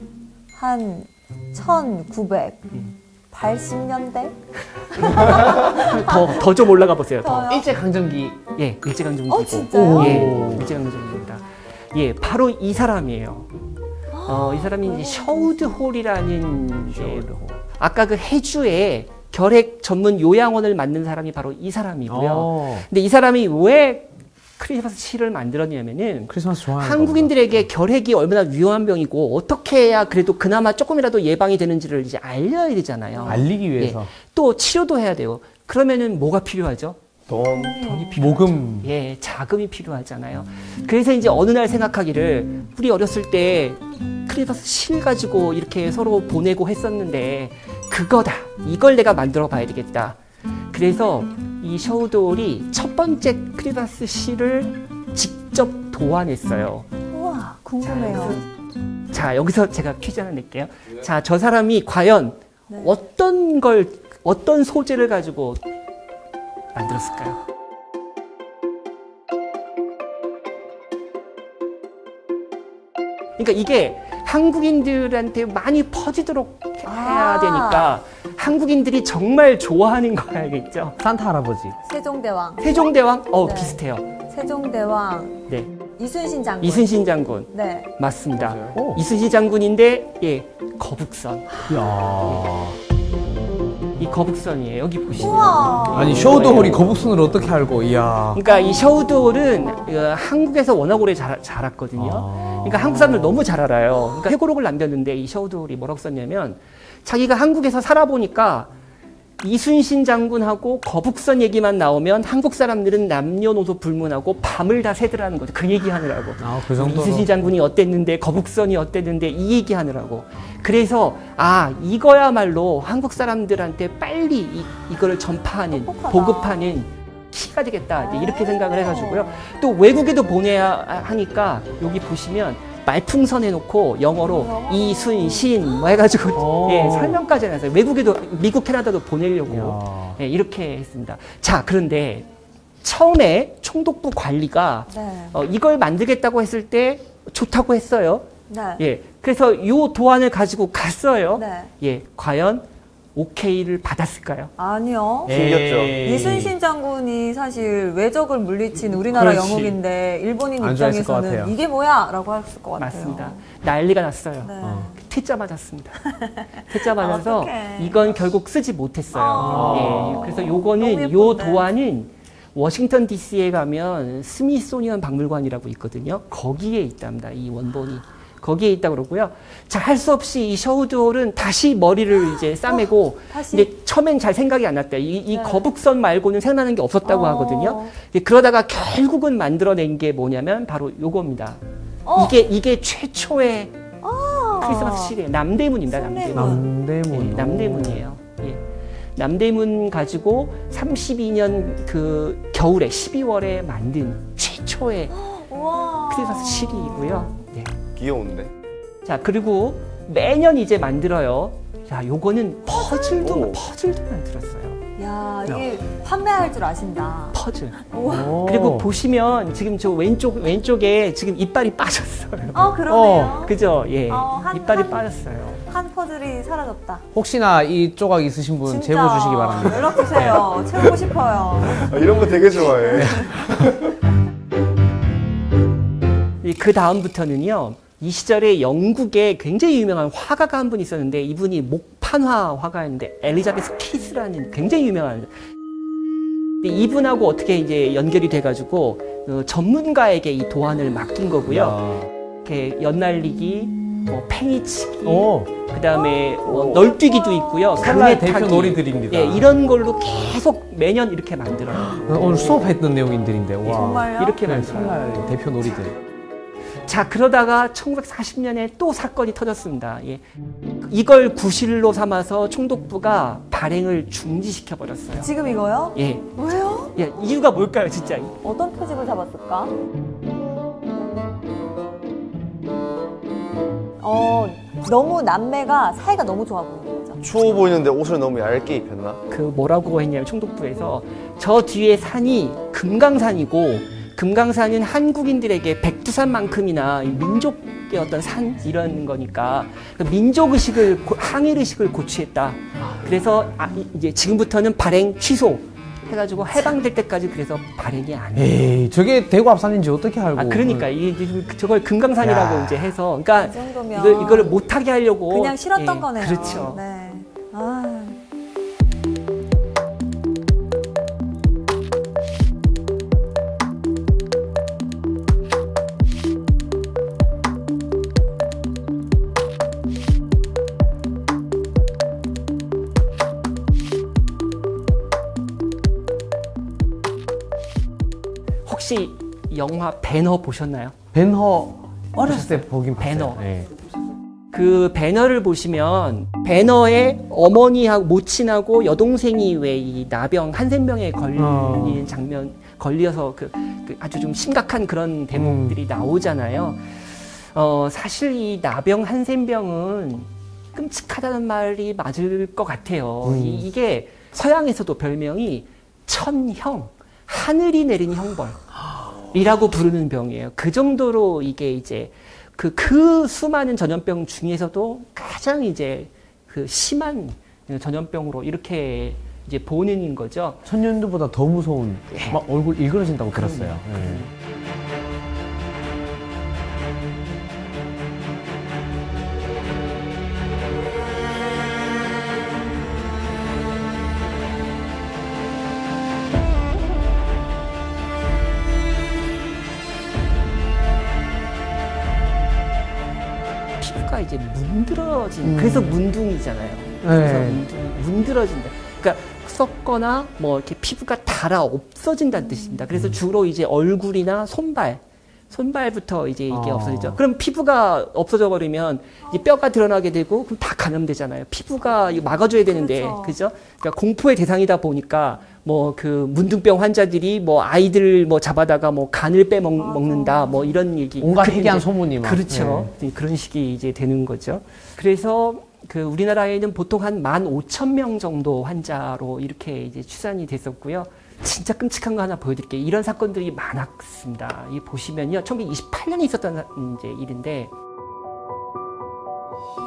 한 천구백팔십 년대? 더 더 좀 올라가 보세요. 더. 일제강점기. 예, 일제강점기. 어, 진짜요? 예, 일제강점기입니다. 예, 바로 이 사람이에요. 어, 이 사람이 이제 셔우드홀이라는 이제 아까 그 해주에 결핵 전문 요양원을 만든 사람이 바로 이 사람이고요. 오. 근데 이 사람이 왜 크리스마스 시를 만들었냐면은 크리스마스 한국인들에게 결핵이 얼마나 위험한 병이고 어떻게 해야 그래도 그나마 조금이라도 예방이 되는지를 이제 알려야 되잖아요. 알리기 위해서. 예. 또 치료도 해야 돼요. 그러면은 뭐가 필요하죠? 돈, 돈이 필요하죠. 모금. 예, 자금이 필요하잖아요. 음. 그래서 이제 어느 날 생각하기를 우리 어렸을 때 크리스마스 시를 가지고 이렇게 서로 보내고 했었는데 그거다. 이걸 내가 만들어 봐야 되겠다. 그래서 이 셔우드홀이 첫 번째 크리스마스 시를 직접 도안했어요. 우와, 궁금해요. 자, 자, 여기서 제가 퀴즈 하나 낼게요. 자, 저 사람이 과연 네. 어떤 걸, 어떤 소재를 가지고 만들었을까요? 그러니까 이게 한국인들한테 많이 퍼지도록 해야 되니까 아 한국인들이 정말 좋아하는 거야겠죠. 산타 할아버지. 세종대왕. 세종대왕? 어, 네. 비슷해요. 세종대왕. 네. 이순신 장군. 이순신 장군. 네. 맞습니다. 오. 이순신 장군인데 예, 거북선. 이야. 이 거북선이에요. 여기 보시면. 우와. 아니 셔우드홀이 거북선을 어떻게 알고? 이야. 그러니까 이 셔우드홀은 한국에서 워낙 오래 자, 자랐거든요. 아. 그러니까 한국 사람들 너무 잘 알아요. 그러니까 회고록을 남겼는데 이 셔우드홀이 뭐라고 썼냐면 자기가 한국에서 살아보니까 이순신 장군하고 거북선 얘기만 나오면 한국 사람들은 남녀노소 불문하고 밤을 다 새더라는 거죠. 그 얘기하느라고. 아, 그 정도로. 이순신 장군이 어땠는데 거북선이 어땠는데 이 얘기하느라고. 그래서 아 이거야말로 한국 사람들한테 빨리 이, 이걸 전파하는 똑똑하다. 보급하는 키가 되겠다 이렇게 생각을 해가지고요. 또 외국에도 보내야 하니까 여기 보시면 말풍선해 놓고 영어로 이순신 뭐 해가지고 예, 설명까지 해놨어요. 외국에도 미국 캐나다도 보내려고 예, 이렇게 했습니다. 자 그런데 처음에 총독부 관리가 네. 어, 이걸 만들겠다고 했을 때 좋다고 했어요. 네. 예, 그래서 이 도안을 가지고 갔어요. 네. 예, 과연 오케이를 받았을까요? 아니요. 질렸죠. 이순신 장군이 사실 외적을 물리친 우리나라 그렇지. 영웅인데 일본인 입장에서는 이게 뭐야? 라고 했을 것 같아요. 맞습니다. 난리가 났어요. 네. 어. 퇴짜 맞았습니다. 퇴짜 맞아서 아, 이건 결국 쓰지 못했어요. 아. 예. 그래서 요거는 요 도안은 워싱턴 디씨에 가면 스미소니언 박물관이라고 있거든요. 거기에 있답니다. 이 원본이. 거기에 있다 그러고요. 자, 할 수 없이 이 셔우드홀은 다시 머리를 이제 싸매고 어, 근데 처음엔 잘 생각이 안 났대요. 이, 이 네. 거북선 말고는 생각나는 게 없었다고 어. 하거든요. 그러다가 결국은 만들어낸 게 뭐냐면 바로 요겁니다. 어. 이게 이게 최초의 어. 크리스마스 시리에 남대문입니다. 남대문. 남대문. 예, 남대문이에요. 예. 남대문 가지고 삼십이 년 그 겨울에 십이월에 만든 최초의 어. 크리스마스 시리이고요. 예. 귀여운데. 자 그리고 매년 이제 만들어요. 자 요거는 퍼즐도 오. 퍼즐도 만들었어요. 야 이게 판매할 줄 아신다. 퍼즐. 오. 그리고 보시면 지금 저 왼쪽 왼쪽에 지금 이빨이 빠졌어요. 어 그러네요. 어, 그죠 예. 어, 한, 이빨이 한, 빠졌어요. 한 퍼즐이 사라졌다. 혹시나 이 조각 있으신 분 제보 주시기 바랍니다. 연락 주세요. 채우고 싶어요. 아, 이런 거 되게 좋아해. 그 다음부터는요. 이 시절에 영국에 굉장히 유명한 화가가 한 분 있었는데 이분이 목판화 화가였는데 엘리자베스 키스라는 굉장히 유명한 근데 이분하고 어떻게 이제 연결이 돼가지고 어, 전문가에게 이 도안을 맡긴 거고요. 이렇게 연날리기, 뭐 팽이치기, 그 다음에 뭐 널뛰기도 있고요. 설날 대표 놀이들입니다. 예, 이런 걸로 계속 매년 이렇게 만들어요. 오늘 수업했던 내용인들인데 와. 정말요? 이렇게 네, 설날 대표 놀이들. 자 그러다가 천구백사십 년에 또 사건이 터졌습니다. 예. 이걸 구실로 삼아서 총독부가 발행을 중지시켜 버렸어요. 지금 이거요? 예. 왜요? 예, 이유가 뭘까요, 진짜? 어떤 표집을 잡았을까? 어, 너무 남매가 사이가 너무 좋아 보이는 거죠. 추워 보이는데 옷을 너무 얇게 입혔나? 그 뭐라고 했냐면 총독부에서 저 뒤에 산이 금강산이고. 금강산은 한국인들에게 백두산만큼이나 민족의 어떤 산 이런 거니까 민족 의식을 항일 의식을 고취했다. 그래서 아, 이제 지금부터는 발행 취소 해가지고 해방될 때까지 그래서 발행이 안 해. 에이, 저게 대구 앞산인지 어떻게 알고? 아, 그러니까 이 저걸 금강산이라고 야. 이제 해서, 그러니까 이걸 이걸 못하게 하려고 그냥 실었던 예, 거네요. 그렇죠. 네. 아. 혹시 영화 배너 보셨나요? 배너 어렸을 때 보긴 배너. 네. 그 배너를 보시면 배너의 어머니하고 모친하고 여동생이 왜 이 나병 한센병에 걸리는 어. 장면 걸려서 그, 그 아주 좀 심각한 그런 대목들이 음. 나오잖아요. 어, 사실 이 나병 한센병은 끔찍하다는 말이 맞을 것 같아요. 음. 이, 이게 서양에서도 별명이 천형, 하늘이 내린 형벌. 이라고 부르는 병이에요. 그 정도로 이게 이제 그, 그 수많은 전염병 중에서도 가장 이제 그 심한 전염병으로 이렇게 이제 보는 거죠. 천연두보다 더 무서운, 예. 막 얼굴 일그러진다고 들었어요. 예. 이제 문드러진 음. 그래서 문둥이잖아요. 그래서 네. 문둥, 문드러진다. 그러니까 썩거나 뭐 이렇게 피부가 닳아 없어진다는 뜻입니다. 그래서 음. 주로 이제 얼굴이나 손발, 손발부터 이제 이게 어. 없어지죠. 그럼 피부가 없어져 버리면 이제 뼈가 드러나게 되고 그럼 다 감염되잖아요. 피부가 이거 막아줘야 되는데, 그렇죠? 그죠? 그러니까 공포의 대상이다 보니까 뭐 그 문둥병 환자들이 뭐 아이들 뭐 잡아다가 뭐 간을 빼먹 먹는다 뭐 이런 얘기. 온갖 희귀한 소문이 막. 그렇죠. 네. 그런 식이 이제 되는 거죠. 그래서 그 우리나라에는 보통 한 만 오천 명 정도 환자로 이렇게 이제 추산이 됐었고요. 진짜 끔찍한 거 하나 보여드릴게요. 이런 사건들이 많았습니다. 이 보시면요, 천구백이십팔 년에 있었던 이제 일인데,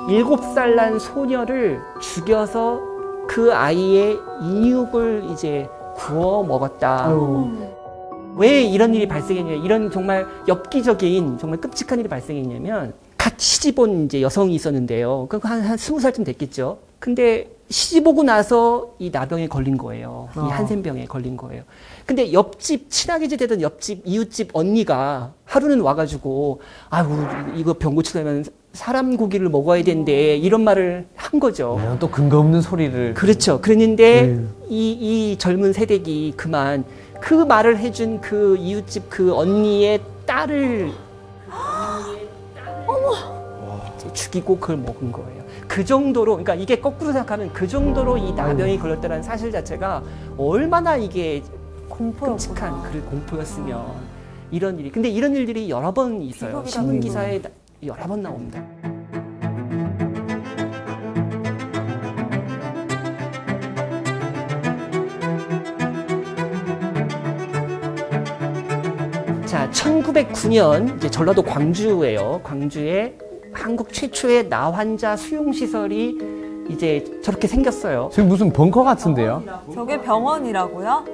일곱 살 난 소녀를 죽여서 그 아이의 인육을 이제 구워 먹었다. 아유. 왜 이런 일이 발생했냐? 이런 정말 엽기적인, 정말 끔찍한 일이 발생했냐면, 갓 시집온 이제 여성이 있었는데요. 그 한 한 스무 살쯤 됐겠죠. 근데 시집오고 나서 이 나병에 걸린 거예요. 어. 이 한센병에 걸린 거예요. 근데 옆집, 친하게 지내던 옆집, 이웃집 언니가 하루는 와가지고, 아유, 이거 병 고치려면 사람 고기를 먹어야 되는데, 이런 말을 한 거죠. 네, 또 근거 없는 소리를. 그렇죠. 그랬는데, 네. 이, 이 젊은 새댁이 그만, 그 말을 해준 그 이웃집 그 언니의 딸을, 어머! 죽이고 그걸 먹은 거예요. 그 정도로, 그러니까 이게 거꾸로 생각하면 그 정도로 이 나병이 걸렸다는 사실 자체가 얼마나 이게 공포였구나. 끔찍한 그 공포였으면 이런 일이. 근데 이런 일들이 여러 번 있어요. 신문기사에 여러 번 나옵니다. 자, 천구백구 년 이제 전라도 광주예요. 광주에 한국 최초의 나 환자 수용 시설이 이제 저렇게 생겼어요. 지금 무슨 벙커 같은데요? 병원이라고. 저게 병원이라고요?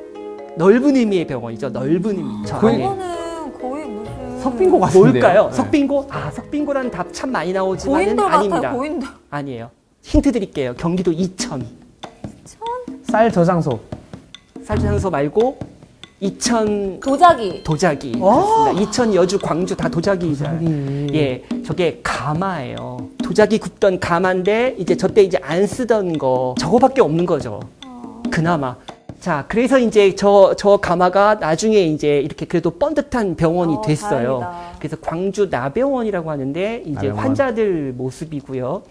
넓은 의미의 병원이죠. 넓은 의미. 저거는 거의 무슨 석빙고 같은데요? 뭘까요? 네. 석빙고? 아, 석빙고라는 답 참 많이 나오지만 고인돌 아닙니다. 같아요, 고인돌. 아니에요. 힌트 드릴게요. 경기도 이천. 이천? 쌀 저장소. 쌀 저장소 말고 이천 도자기. 도자기. 그렇습니다. 이천, 여주, 광주 다 도자기이잖아요. 도자기. 예, 저게 가마예요. 도자기 굽던 가마인데 이제 저때 이제 안 쓰던 거 저거밖에 없는 거죠. 어... 그나마. 자, 그래서 이제 저 저 가마가 나중에 이제 이렇게 그래도 뻔듯한 병원이 어, 됐어요. 다행이다. 그래서 광주 나병원이라고 하는데 이제 나병원. 환자들 모습이고요.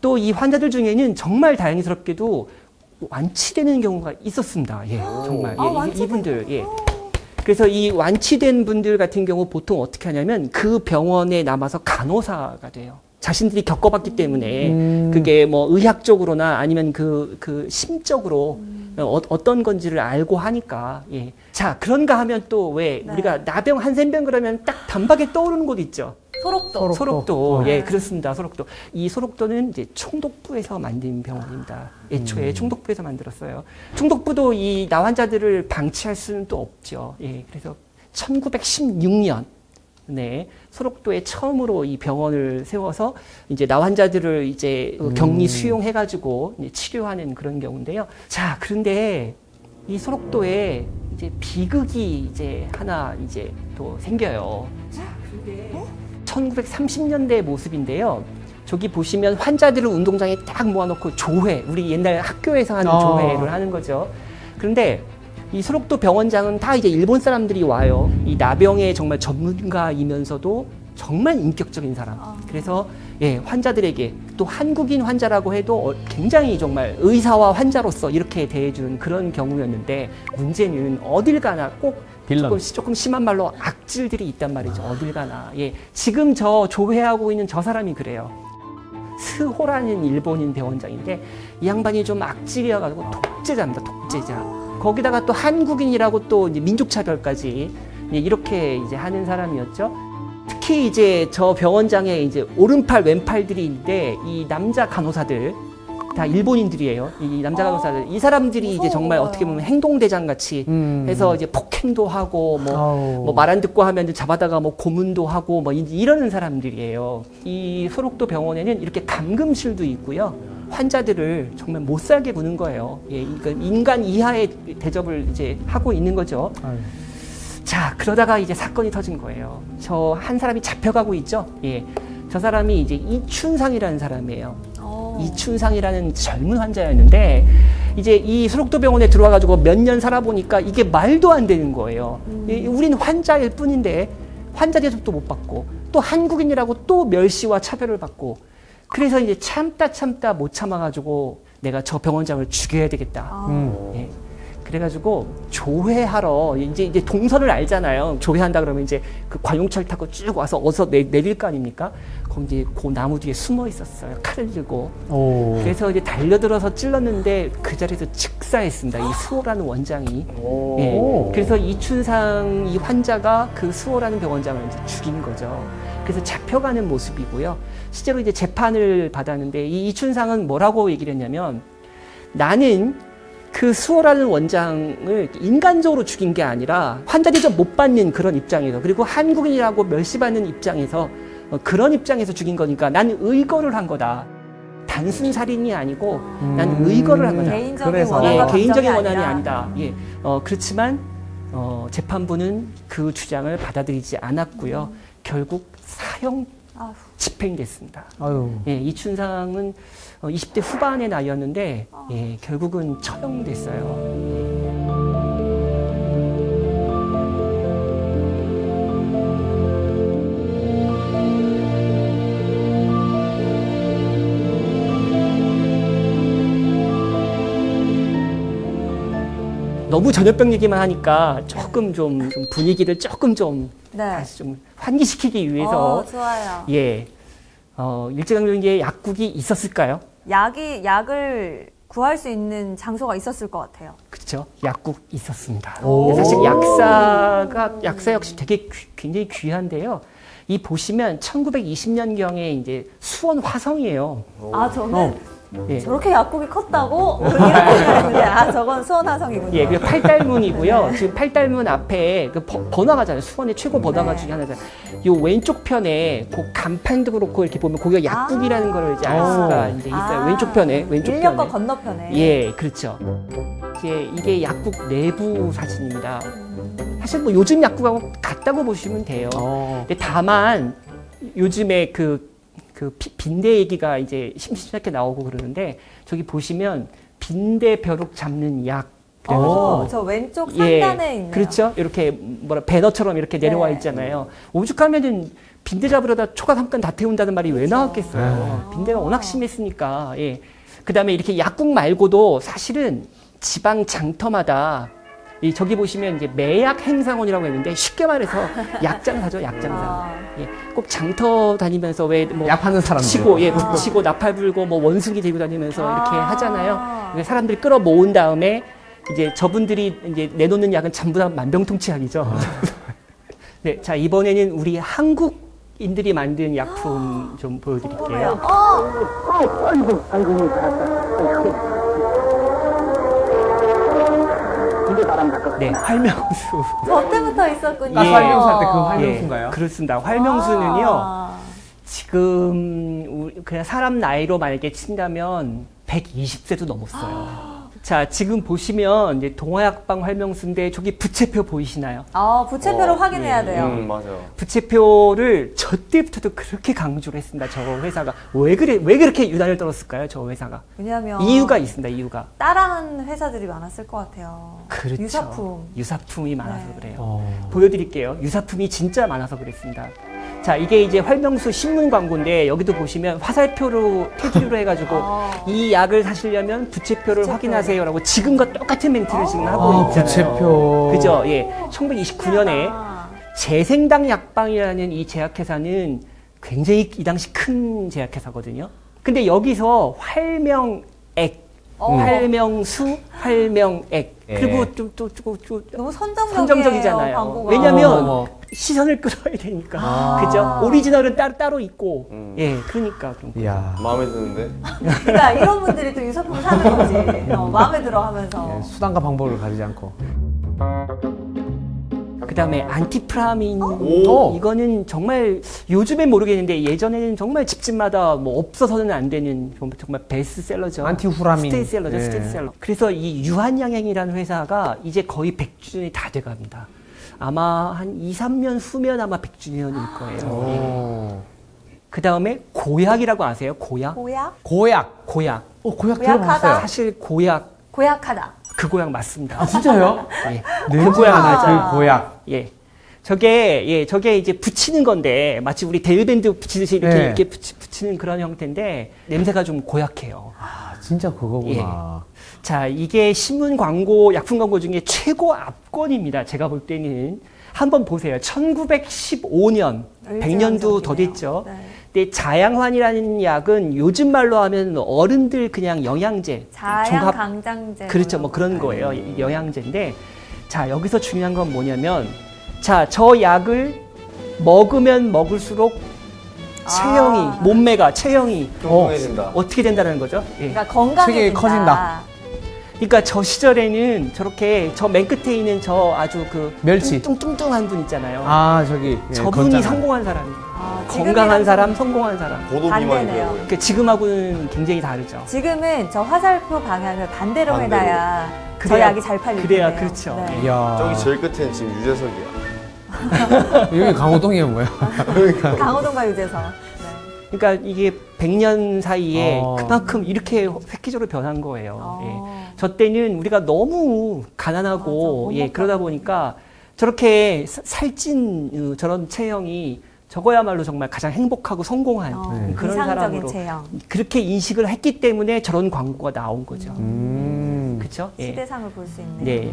또 이 환자들 중에는 정말 다행스럽게도 완치되는 경우가 있었습니다. 예, 정말. 아, 예, 이분들. 예. 그래서 이 완치된 분들 같은 경우 보통 어떻게 하냐면 그 병원에 남아서 간호사가 돼요. 자신들이 겪어봤기 때문에 음. 그게 뭐 의학적으로나 아니면 그, 그 심적으로 음. 어, 어떤 건지를 알고 하니까. 예. 자, 그런가 하면 또 왜 네. 우리가 나병, 한센병 그러면 딱 단박에 떠오르는 곳 있죠. 소록도. 소록도. 소록도. 네. 예, 그렇습니다. 소록도. 이 소록도는 이제 총독부에서 만든 병원입니다. 애초에 음. 총독부에서 만들었어요. 총독부도 이 나환자들을 방치할 수는 또 없죠. 예, 그래서 천구백십육 년. 네, 소록도에 처음으로 이 병원을 세워서 이제 나환자들을 이제 음. 격리 수용해가지고 이제 치료하는 그런 경우인데요. 자, 그런데 이 소록도에 이제 비극이 이제 하나 이제 또 생겨요. 자, 근데 어? 천구백삼십 년대 모습인데요. 저기 보시면 환자들을 운동장에 딱 모아놓고 조회, 우리 옛날 학교에서 하는 어. 조회를 하는 거죠. 그런데 이 소록도 병원장은 다 이제 일본 사람들이 와요. 이 나병의 정말 전문가이면서도 정말 인격적인 사람. 그래서 예, 환자들에게 또 한국인 환자라고 해도 굉장히 정말 의사와 환자로서 이렇게 대해주는 그런 경우였는데, 문제는 어딜 가나 꼭 조금, 조금 심한 말로 악질들이 있단 말이죠. 어딜 가나. 예, 지금 저 조회하고 있는 저 사람이 그래요. 스호라는 일본인 병원장인데 이 양반이 좀 악질이어가지고 독재자입니다. 독재자. 거기다가 또 한국인이라고 또 이제 민족차별까지 이렇게 이제 하는 사람이었죠. 특히 이제 저 병원장에 이제 오른팔, 왼팔들이 있는데 이 남자 간호사들 다 일본인들이에요. 이 남자 간호사들. 이 사람들이 이제 정말 어떻게 보면 행동대장 같이 음. 해서 이제 폭행도 하고 뭐 뭐 말 안 듣고 하면 잡아다가 뭐 고문도 하고 뭐 이러는 사람들이에요. 이 소록도 병원에는 이렇게 감금실도 있고요. 환자들을 정말 못 살게 구는 거예요. 예, 그러니까 인간 이하의 대접을 이제 하고 있는 거죠. 아유. 자, 그러다가 이제 사건이 터진 거예요. 저 한 사람이 잡혀가고 있죠. 예, 저 사람이 이제 이춘상이라는 사람이에요. 오. 이춘상이라는 젊은 환자였는데 이제 이 소록도 병원에 들어와가지고 몇 년 살아보니까 이게 말도 안 되는 거예요. 음. 예, 우린 환자일 뿐인데 환자 대접도 못 받고 또 한국인이라고 또 멸시와 차별을 받고. 그래서 이제 참다 참다 못 참아가지고 내가 저 병원장을 죽여야 되겠다. 아. 예. 그래가지고 조회하러 이제 이제 동선을 알잖아요. 조회한다 그러면 이제 그 관용차를 타고 쭉 와서 어서 내, 내릴 거 아닙니까? 그럼 이제 그 나무 뒤에 숨어 있었어요. 칼을 들고. 오. 그래서 이제 달려들어서 찔렀는데 그 자리에서 즉사했습니다. 이 수호라는 원장이. 예. 그래서 이춘상 이 환자가 그 수호라는 병원장을 이제 죽인 거죠. 그래서 잡혀가는 모습이고요. 실제로 이제 재판을 받았는데 이 이춘상은 뭐라고 얘기를 했냐면, 나는 그 수호라는 원장을 인간적으로 죽인 게 아니라 환자 대접 못 받는 그런 입장에서, 그리고 한국인이라고 멸시받는 입장에서, 그런 입장에서 죽인 거니까 난 의거를 한 거다. 단순 살인이 아니고 난 의거를 한 거다. 음, 개인적인, 그래서. 원한과 예, 개인적인 원한이 아니다. 아니다. 예. 어, 그렇지만 어, 재판부는 그 주장을 받아들이지 않았고요. 음. 결국 사형 집행됐습니다. 아유. 예, 이춘상은 이십 대 후반의 나이였는데 예, 결국은 처형됐어요. 너무 전염병 얘기만 하니까 조금 좀, 좀 분위기를 조금 좀 네. 다시 좀 환기시키기 위해서. 어, 좋아요. 예, 어, 일제강점기에 약국이 있었을까요? 약이 약을 구할 수 있는 장소가 있었을 것 같아요. 그렇죠, 약국 있었습니다. 사실 약사가 약사 역시 되게 귀, 굉장히 귀한데요. 이 보시면 천구백이십 년 경에 이제 수원 화성이에요. 오. 아, 저는. 어. 예. 저렇게 약국이 컸다고? 이렇게 생각했는데, 아, 저건 수원 화성이군요. 예, 그 팔달문이고요. 네. 지금 팔달문 앞에 그 버, 번화가잖아요. 수원의 최고 번화가 네. 중에 하나잖아요. 요 왼쪽 편에 그 간판도 그렇고 이렇게 보면 거기가 약국이라는 아 걸 이제 알 수가 이제 있어요. 아 왼쪽 편에, 왼쪽 편에. 인력과 건너편에. 예, 그렇죠. 이게, 이게 약국 내부 사진입니다. 사실 뭐 요즘 약국하고 같다고 보시면 돼요. 어. 근데 다만 요즘에 그 그 빈대 얘기가 이제 심심찮게 나오고 그러는데, 저기 보시면 빈대 벼룩 잡는 약. 어, 저 왼쪽 상단에 예, 있네요. 그렇죠. 이렇게 뭐라 배너처럼 이렇게 네. 내려와 있잖아요. 오죽하면은 빈대 잡으려다 초가 삼간 다 태운다는 말이 그렇죠. 왜 나왔겠어요. 네. 빈대가 워낙 심했으니까. 예. 그다음에 이렇게 약국 말고도 사실은 지방 장터마다 이 저기 보시면 이제 매약 행상원이라고 했는데, 쉽게 말해서 약장사죠, 약장사. 아. 예, 꼭 장터 다니면서 왜 뭐 약 파는 사람 치고, 예, 붙이고 아. 나팔 불고 뭐 원숭이 들고 다니면서 아. 이렇게 하잖아요. 사람들이 끌어 모은 다음에 이제 저분들이 이제 내놓는 약은 전부 다 만병통치약이죠. 아. 네, 자 이번에는 우리 한국인들이 만든 약품 좀 보여드릴게요. 어, 아이고, 아이고, 근데 바람 가깝다. 네, 활명수. 저 때부터 있었군요. 아, 활명수 할 때 그 활명수인가요? 예, 그렇습니다. 활명수는요. 아. 지금 그냥 사람 나이로 만약에 친다면 백이십 세도 넘었어요. 아. 자, 지금 보시면 이제 동화약방 활명수인데 저기 부채표 보이시나요? 아, 부채표를 어, 확인해야 네. 돼요. 음, 맞아요. 부채표를 저 때부터도 그렇게 강조를 했습니다. 저 회사가 왜 그래 왜 그렇게 유난을 떨었을까요? 저 회사가. 왜냐면 이유가 있습니다. 이유가. 따라한 회사들이 많았을 것 같아요. 그렇죠. 유사품. 유사품이 많아서 네. 그래요. 어. 보여드릴게요. 유사품이 진짜 많아서 그랬습니다. 자, 이게 이제 활명수 신문 광고인데 여기도 보시면 화살표로 테두리로 해가지고 아. 이 약을 사시려면 부채표를 부채표. 확인하세요라고 지금과 똑같은 멘트를 아. 지금 하고 아, 있잖아요. 부채표. 그죠? 예. 천구백이십구 년에 재생당 약방이라는 이 제약회사는 굉장히 이 당시 큰 제약회사거든요. 근데 여기서 활명액, 어. 활명수, 활명액. 예. 그리고 좀, 좀, 좀, 좀 너무 선정적이잖아요. 광고가. 왜냐면 어. 시선을 끌어야 되니까. 아 그죠? 오리지널은 따로, 따로 있고. 음. 예, 그러니까. 좀 이야. 마음에 드는데? 그러니까 이런 분들이 또 유사품을 사는 거지. 어, 마음에 들어 하면서. 예, 수단과 방법을 가리지 않고. 그 다음에 안티프라민. 오. 이거는 정말 요즘엔 모르겠는데 예전에는 정말 집집마다 뭐 없어서는 안 되는 정말 베스트셀러죠. 안티후라민. 스테이셀러죠, 예. 스테이셀러. 그래서 이 유한양행이라는 회사가 이제 거의 백주년이 다 돼갑니다. 아마 한 이, 삼 년 후면 아마 백주년일 거예요. 예. 그 다음에 고약이라고 아세요? 고약? 고약? 고약. 고약. 어, 고약 들어봤어요. 사실 고약. 고약하다. 그 고약 맞습니다. 아, 진짜요? 예. 네. 그 고약 맞아요. 그 고약. 예. 저게, 예, 저게 이제 붙이는 건데, 마치 우리 데일밴드 붙이듯이 이렇게, 네. 이렇게 붙이, 붙이는 그런 형태인데, 냄새가 좀 고약해요. 아, 진짜 그거구나. 예. 자, 이게 신문 광고, 약품 광고 중에 최고 압권입니다. 제가 볼 때는. 한번 보세요. 천구백십오 년, 백 년도 더 됐죠. 네. 근데 자양환이라는 약은 요즘 말로 하면 어른들 그냥 영양제. 자양강장제. 그렇죠. 뭐 그런 거예요. 네. 영양제인데. 자, 여기서 중요한 건 뭐냐면, 자, 저 약을 먹으면 먹을수록 체형이, 아. 몸매가, 체형이. 건강해진다. 어, 어떻게 된다는 거죠? 예. 그러니까 건강해진다. 체형이 커진다. 그러니까 저 시절에는 저렇게 저 맨 끝에 있는 저 아주 그 멸치 뚱뚱뚱한 분 있잖아요. 아 저기 예, 저분이 건장한. 성공한 사람이에요. 아, 건강한 사람, 성공한 사람. 반대네요. 그러니까 지금하고는 굉장히 다르죠. 지금은 저 화살표 방향을 반대로, 반대로. 해놔야 그래야, 저 약이 잘 팔리네요. 그래야 그렇죠. 네. 저기 제일 끝에는 지금 유재석이야. 여기 강호동이에요 뭐야? 그러니까. 강호동과 유재석. 네. 그러니까 이게 백 년 사이에 어. 그만큼 이렇게 획기적으로 변한 거예요. 어. 예. 저 때는 우리가 너무 가난하고 아, 예, 그러다 보니까 저렇게 살찐 저런 체형이 저거야말로 정말 가장 행복하고 성공한 어. 그런 사람으로 체형. 그렇게 인식을 했기 때문에 저런 광고가 나온 거죠. 음. 그렇죠? 예. 시대상을 볼 수 있는. 예.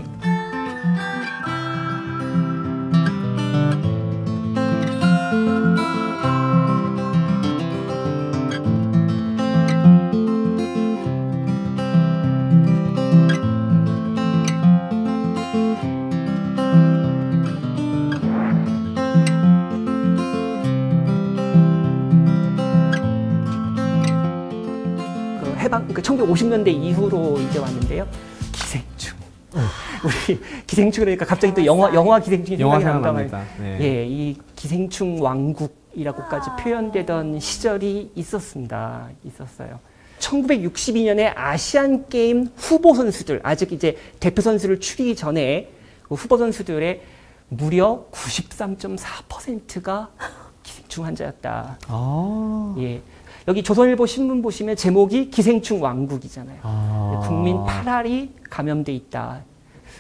천구백오십 년대 이후로 이제 왔는데요. 기생충. 응. 우리 기생충 그러니까 갑자기 또 영화 영화 기생충이 생각이 난다. 네. 예, 이 기생충 왕국이라고까지 표현되던 시절이 있었습니다. 있었어요. 천구백육십이 년에 아시안 게임 후보 선수들 아직 이제 대표 선수를 추리기 전에 그 후보 선수들의 무려 구십삼 점 사 퍼센트가 기생충 환자였다. 아. 예. 여기 조선일보 신문 보시면 제목이 기생충 왕국이잖아요. 아... 국민 팔 할이 감염돼 있다.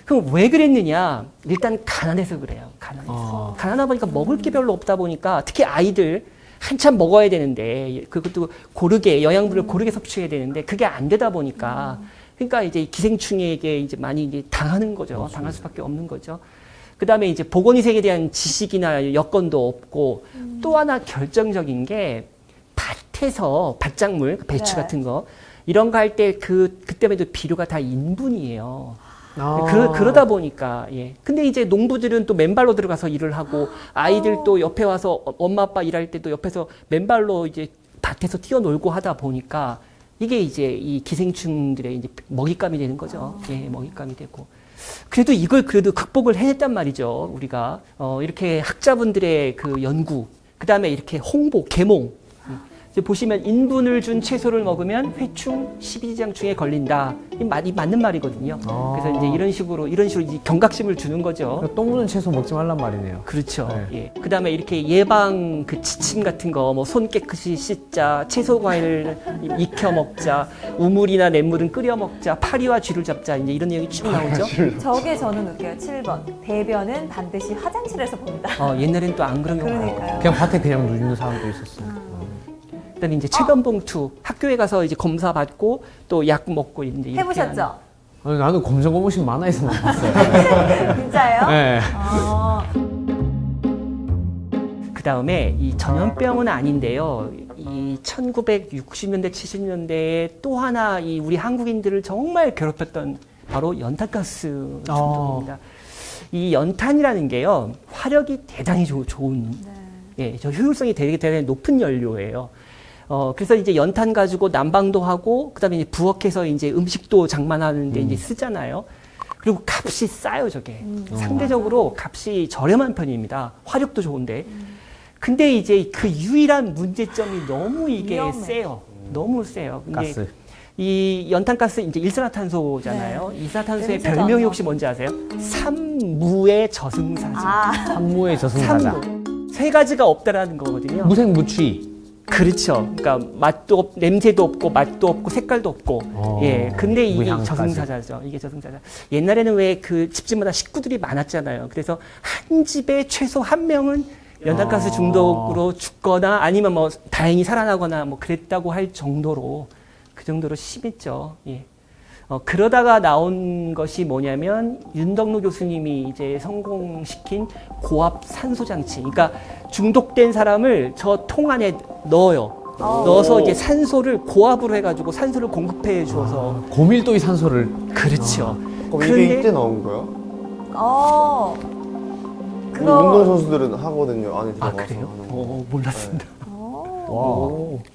그럼 왜 그랬느냐? 일단 가난해서 그래요. 가난해서. 아... 가난하다 보니까 먹을 게 별로 없다 보니까 특히 아이들 한참 먹어야 되는데 그것도 고르게 영양분을 고르게 섭취해야 되는데 그게 안 되다 보니까 그러니까 이제 기생충에게 이제 많이 이제 당하는 거죠. 당할 수밖에 없는 거죠. 그 다음에 이제 보건위생에 대한 지식이나 여건도 없고 음... 또 하나 결정적인 게 밭에서 밭작물, 배추 네. 같은 거 이런 거 할 때 그, 그때만 해도 비료가 다 인분이에요. 아. 그러, 그러다 보니까, 예. 근데 이제 농부들은 또 맨발로 들어가서 일을 하고, 아이들도 어. 옆에 와서 엄마, 아빠 일할 때도 옆에서 맨발로 이제 밭에서 뛰어놀고 하다 보니까, 이게 이제 이 기생충들의 이제 먹잇감이 되는 거죠. 아. 예, 먹잇감이 되고. 그래도 이걸 그래도 극복을 해냈단 말이죠, 우리가. 어, 이렇게 학자분들의 그 연구, 그 다음에 이렇게 홍보, 계몽. 이제 보시면 인분을 준 채소를 먹으면 회충, 십이지장충에 걸린다. 이 말이 맞는 말이거든요. 아. 그래서 이제 이런 식으로 이런 식으로 이제 경각심을 주는 거죠. 그러니까 똥무는 채소 먹지 말란 말이네요. 그렇죠. 네. 예. 그다음에 이렇게 예방 그 지침 같은 거, 뭐 손 깨끗이 씻자, 채소 과일을 익혀 먹자, 우물이나 냇물은 끓여 먹자, 파리와 쥐를 잡자, 이제 이런 내용이 쭉 나오죠. 저게 저는 웃겨요. 칠 번 대변은 반드시 화장실에서 본다. 어, 옛날엔 또 안 그런 경우가 많아요. 그냥 밭에 그냥 누는 사람도 있었어요. 음. 일단 이제 체변봉투 아. 학교에 가서 이제 검사 받고 또 약 먹고 이제 해보셨죠? 아니, 나는 검정 고무신 만화에서 봤어요. 진짜요? 네. 아. 그 다음에 이 전염병은 아닌데요. 이 천구백육십 년대 칠십 년대에 또 하나 이 우리 한국인들을 정말 괴롭혔던 바로 연탄가스 중독입니다. 아. 이 연탄이라는 게요, 화력이 대단히 조, 좋은, 네. 예, 저 효율성이 되게 대단히 높은 연료예요. 어, 그래서 이제 연탄 가지고 난방도 하고, 그 다음에 이제 부엌에서 이제 음식도 장만하는데 음. 이제 쓰잖아요. 그리고 값이 싸요, 저게. 음. 상대적으로 값이 저렴한 편입니다. 화력도 좋은데. 음. 근데 이제 그 유일한 문제점이 너무 이게 위험해. 세요. 너무 세요. 근데 가스. 이 연탄가스 이제 일산화탄소잖아요. 네. 일산화탄소의 별명이 혹시 뭔지 아세요? 음. 삼무의 저승사자. 아. 삼무의 저승사자. 삼무. 세 가지가 없다라는 거거든요. 무생무취. 그렇죠. 그러니까 맛도 없, 냄새도 없고 맛도 없고 색깔도 없고. 오, 예. 근데 이게 저승사자죠. 이게 저승사자. 옛날에는 왜 그 집집마다 식구들이 많았잖아요. 그래서 한 집에 최소 한 명은 연탄가스 중독으로 죽거나 아니면 뭐 다행히 살아나거나 뭐 그랬다고 할 정도로 그 정도로 심했죠. 예. 어, 그러다가 나온 것이 뭐냐면 윤덕로 교수님이 이제 성공시킨 고압 산소 장치. 그러니까 중독된 사람을 저 통 안에 넣어요. 오. 넣어서 이제 산소를 고압으로 해가지고 산소를 공급해 주어서. 아, 고밀도의 산소를. 그렇죠. 아. 그럼 이게 이때 나온 거야? 어. 그거... 운동 선수들은 하거든요. 안에 들어가서. 아, 그래요? 어, 몰랐습니다. 네. 오. 와.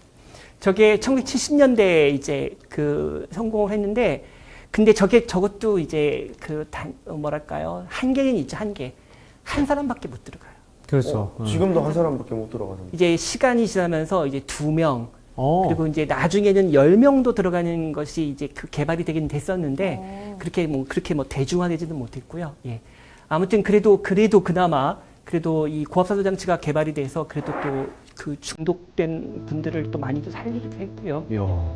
저게 천구백칠십 년대에 이제 그 성공을 했는데, 근데 저게 저것도 이제 그 단, 뭐랄까요, 한계는 있죠, 한계. 한 사람밖에 못 들어가요. 그렇죠. 어, 지금도 한 사람밖에 못 들어가잖아요. 이제 시간이 지나면서 이제 두 명, 오. 그리고 이제 나중에는 열 명도 들어가는 것이 이제 그 개발이 되긴 됐었는데, 오. 그렇게 뭐 그렇게 뭐 대중화되지는 못했고요. 예. 아무튼 그래도 그래도 그나마 그래도 이 고압산소 장치가 개발이 돼서 그래도 또 그 중독된 분들을 또 많이 또 살리기도 했고요. 이야.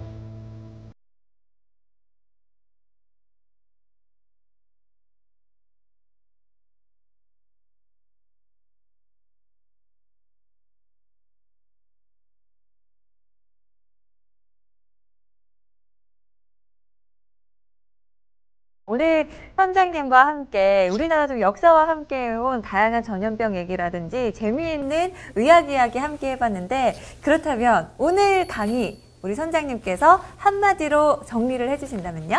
오늘 선장님과 함께 우리나라 좀 역사와 함께 온 다양한 전염병 얘기라든지 재미있는 의학 이야기 함께 해봤는데, 그렇다면 오늘 강의 우리 선장님께서 한마디로 정리를 해주신다면요?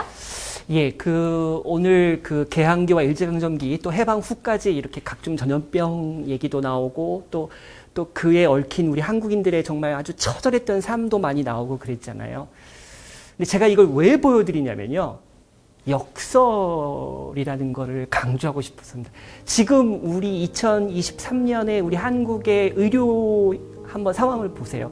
예, 그 오늘 그 개항기와 일제강점기 또 해방 후까지 이렇게 각종 전염병 얘기도 나오고 또 또 그에 얽힌 우리 한국인들의 정말 아주 처절했던 삶도 많이 나오고 그랬잖아요. 근데 제가 이걸 왜 보여드리냐면요. 역설이라는 거를 강조하고 싶었습니다. 지금 우리 이천이십삼 년에 우리 한국의 의료 한번 상황을 보세요.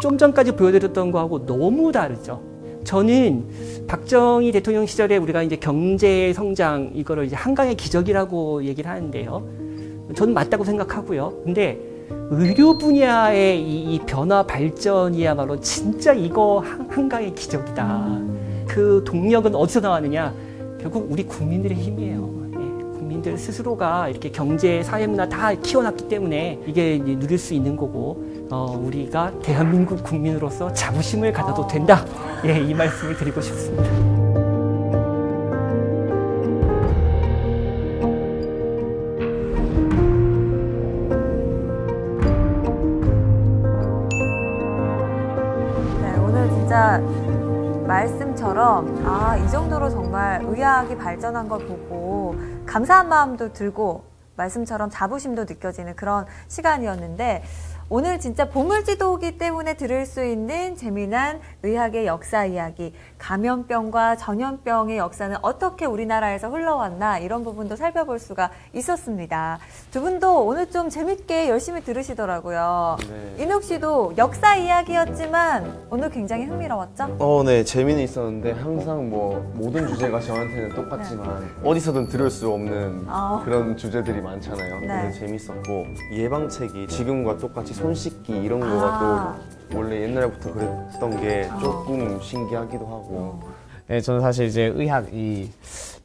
좀 전까지 보여드렸던 거하고 너무 다르죠. 저는 박정희 대통령 시절에 우리가 이제 경제 성장 이거를 이제 한강의 기적이라고 얘기를 하는데요. 저는 맞다고 생각하고요. 근데 의료 분야의 이, 이 변화 발전이야말로 진짜 이거 한강의 기적이다. 그 동력은 어디서 나왔느냐? 결국 우리 국민들의 힘이에요. 예, 국민들 스스로가 이렇게 경제, 사회문화 다 키워놨기 때문에 이게 이제 누릴 수 있는 거고, 어, 우리가 대한민국 국민으로서 자부심을 가져도 된다. 예, 이 말씀을 드리고 싶습니다. 것처럼 아, 이 정도로 정말 의학이 발전한 걸 보고 감사한 마음도 들고 말씀처럼 자부심도 느껴지는 그런 시간이었는데, 오늘 진짜 보물지도기 때문에 들을 수 있는 재미난 의학의 역사 이야기, 감염병과 전염병의 역사는 어떻게 우리나라에서 흘러왔나 이런 부분도 살펴볼 수가 있었습니다. 두 분도 오늘 좀 재밌게 열심히 들으시더라고요. 네. 인욱 씨도 역사 이야기였지만 오늘 굉장히 흥미로웠죠? 어, 네, 재미는 있었는데 항상 뭐 모든 주제가 저한테는 똑같지만 네. 어디서든 들을 수 없는 어. 그런 주제들이 많잖아요. 네. 재밌었고, 예방책이 지금과 똑같이 손 씻기 이런 거가 또 아. 원래 옛날부터 그랬던 게 조금 신기하기도 하고. 네, 저는 사실 이제 의학 이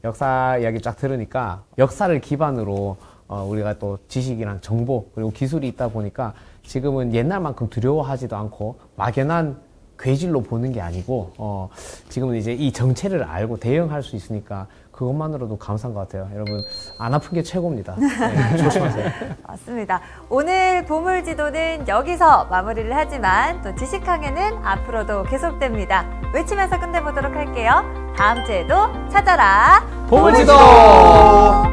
역사 이야기 쫙 들으니까 역사를 기반으로 어, 우리가 또 지식이랑 정보 그리고 기술이 있다 보니까 지금은 옛날만큼 두려워하지도 않고 막연한 괴질로 보는 게 아니고 어, 지금은 이제 이 정체를 알고 대응할 수 있으니까 그것만으로도 감사한 것 같아요. 여러분, 안 아픈 게 최고입니다. 네, 조심하세요. 맞습니다. 오늘 보물지도는 여기서 마무리를 하지만 또 지식항해는 앞으로도 계속됩니다. 외치면서 끝내보도록 할게요. 다음 주에도 찾아라 보물지도! 보물지도!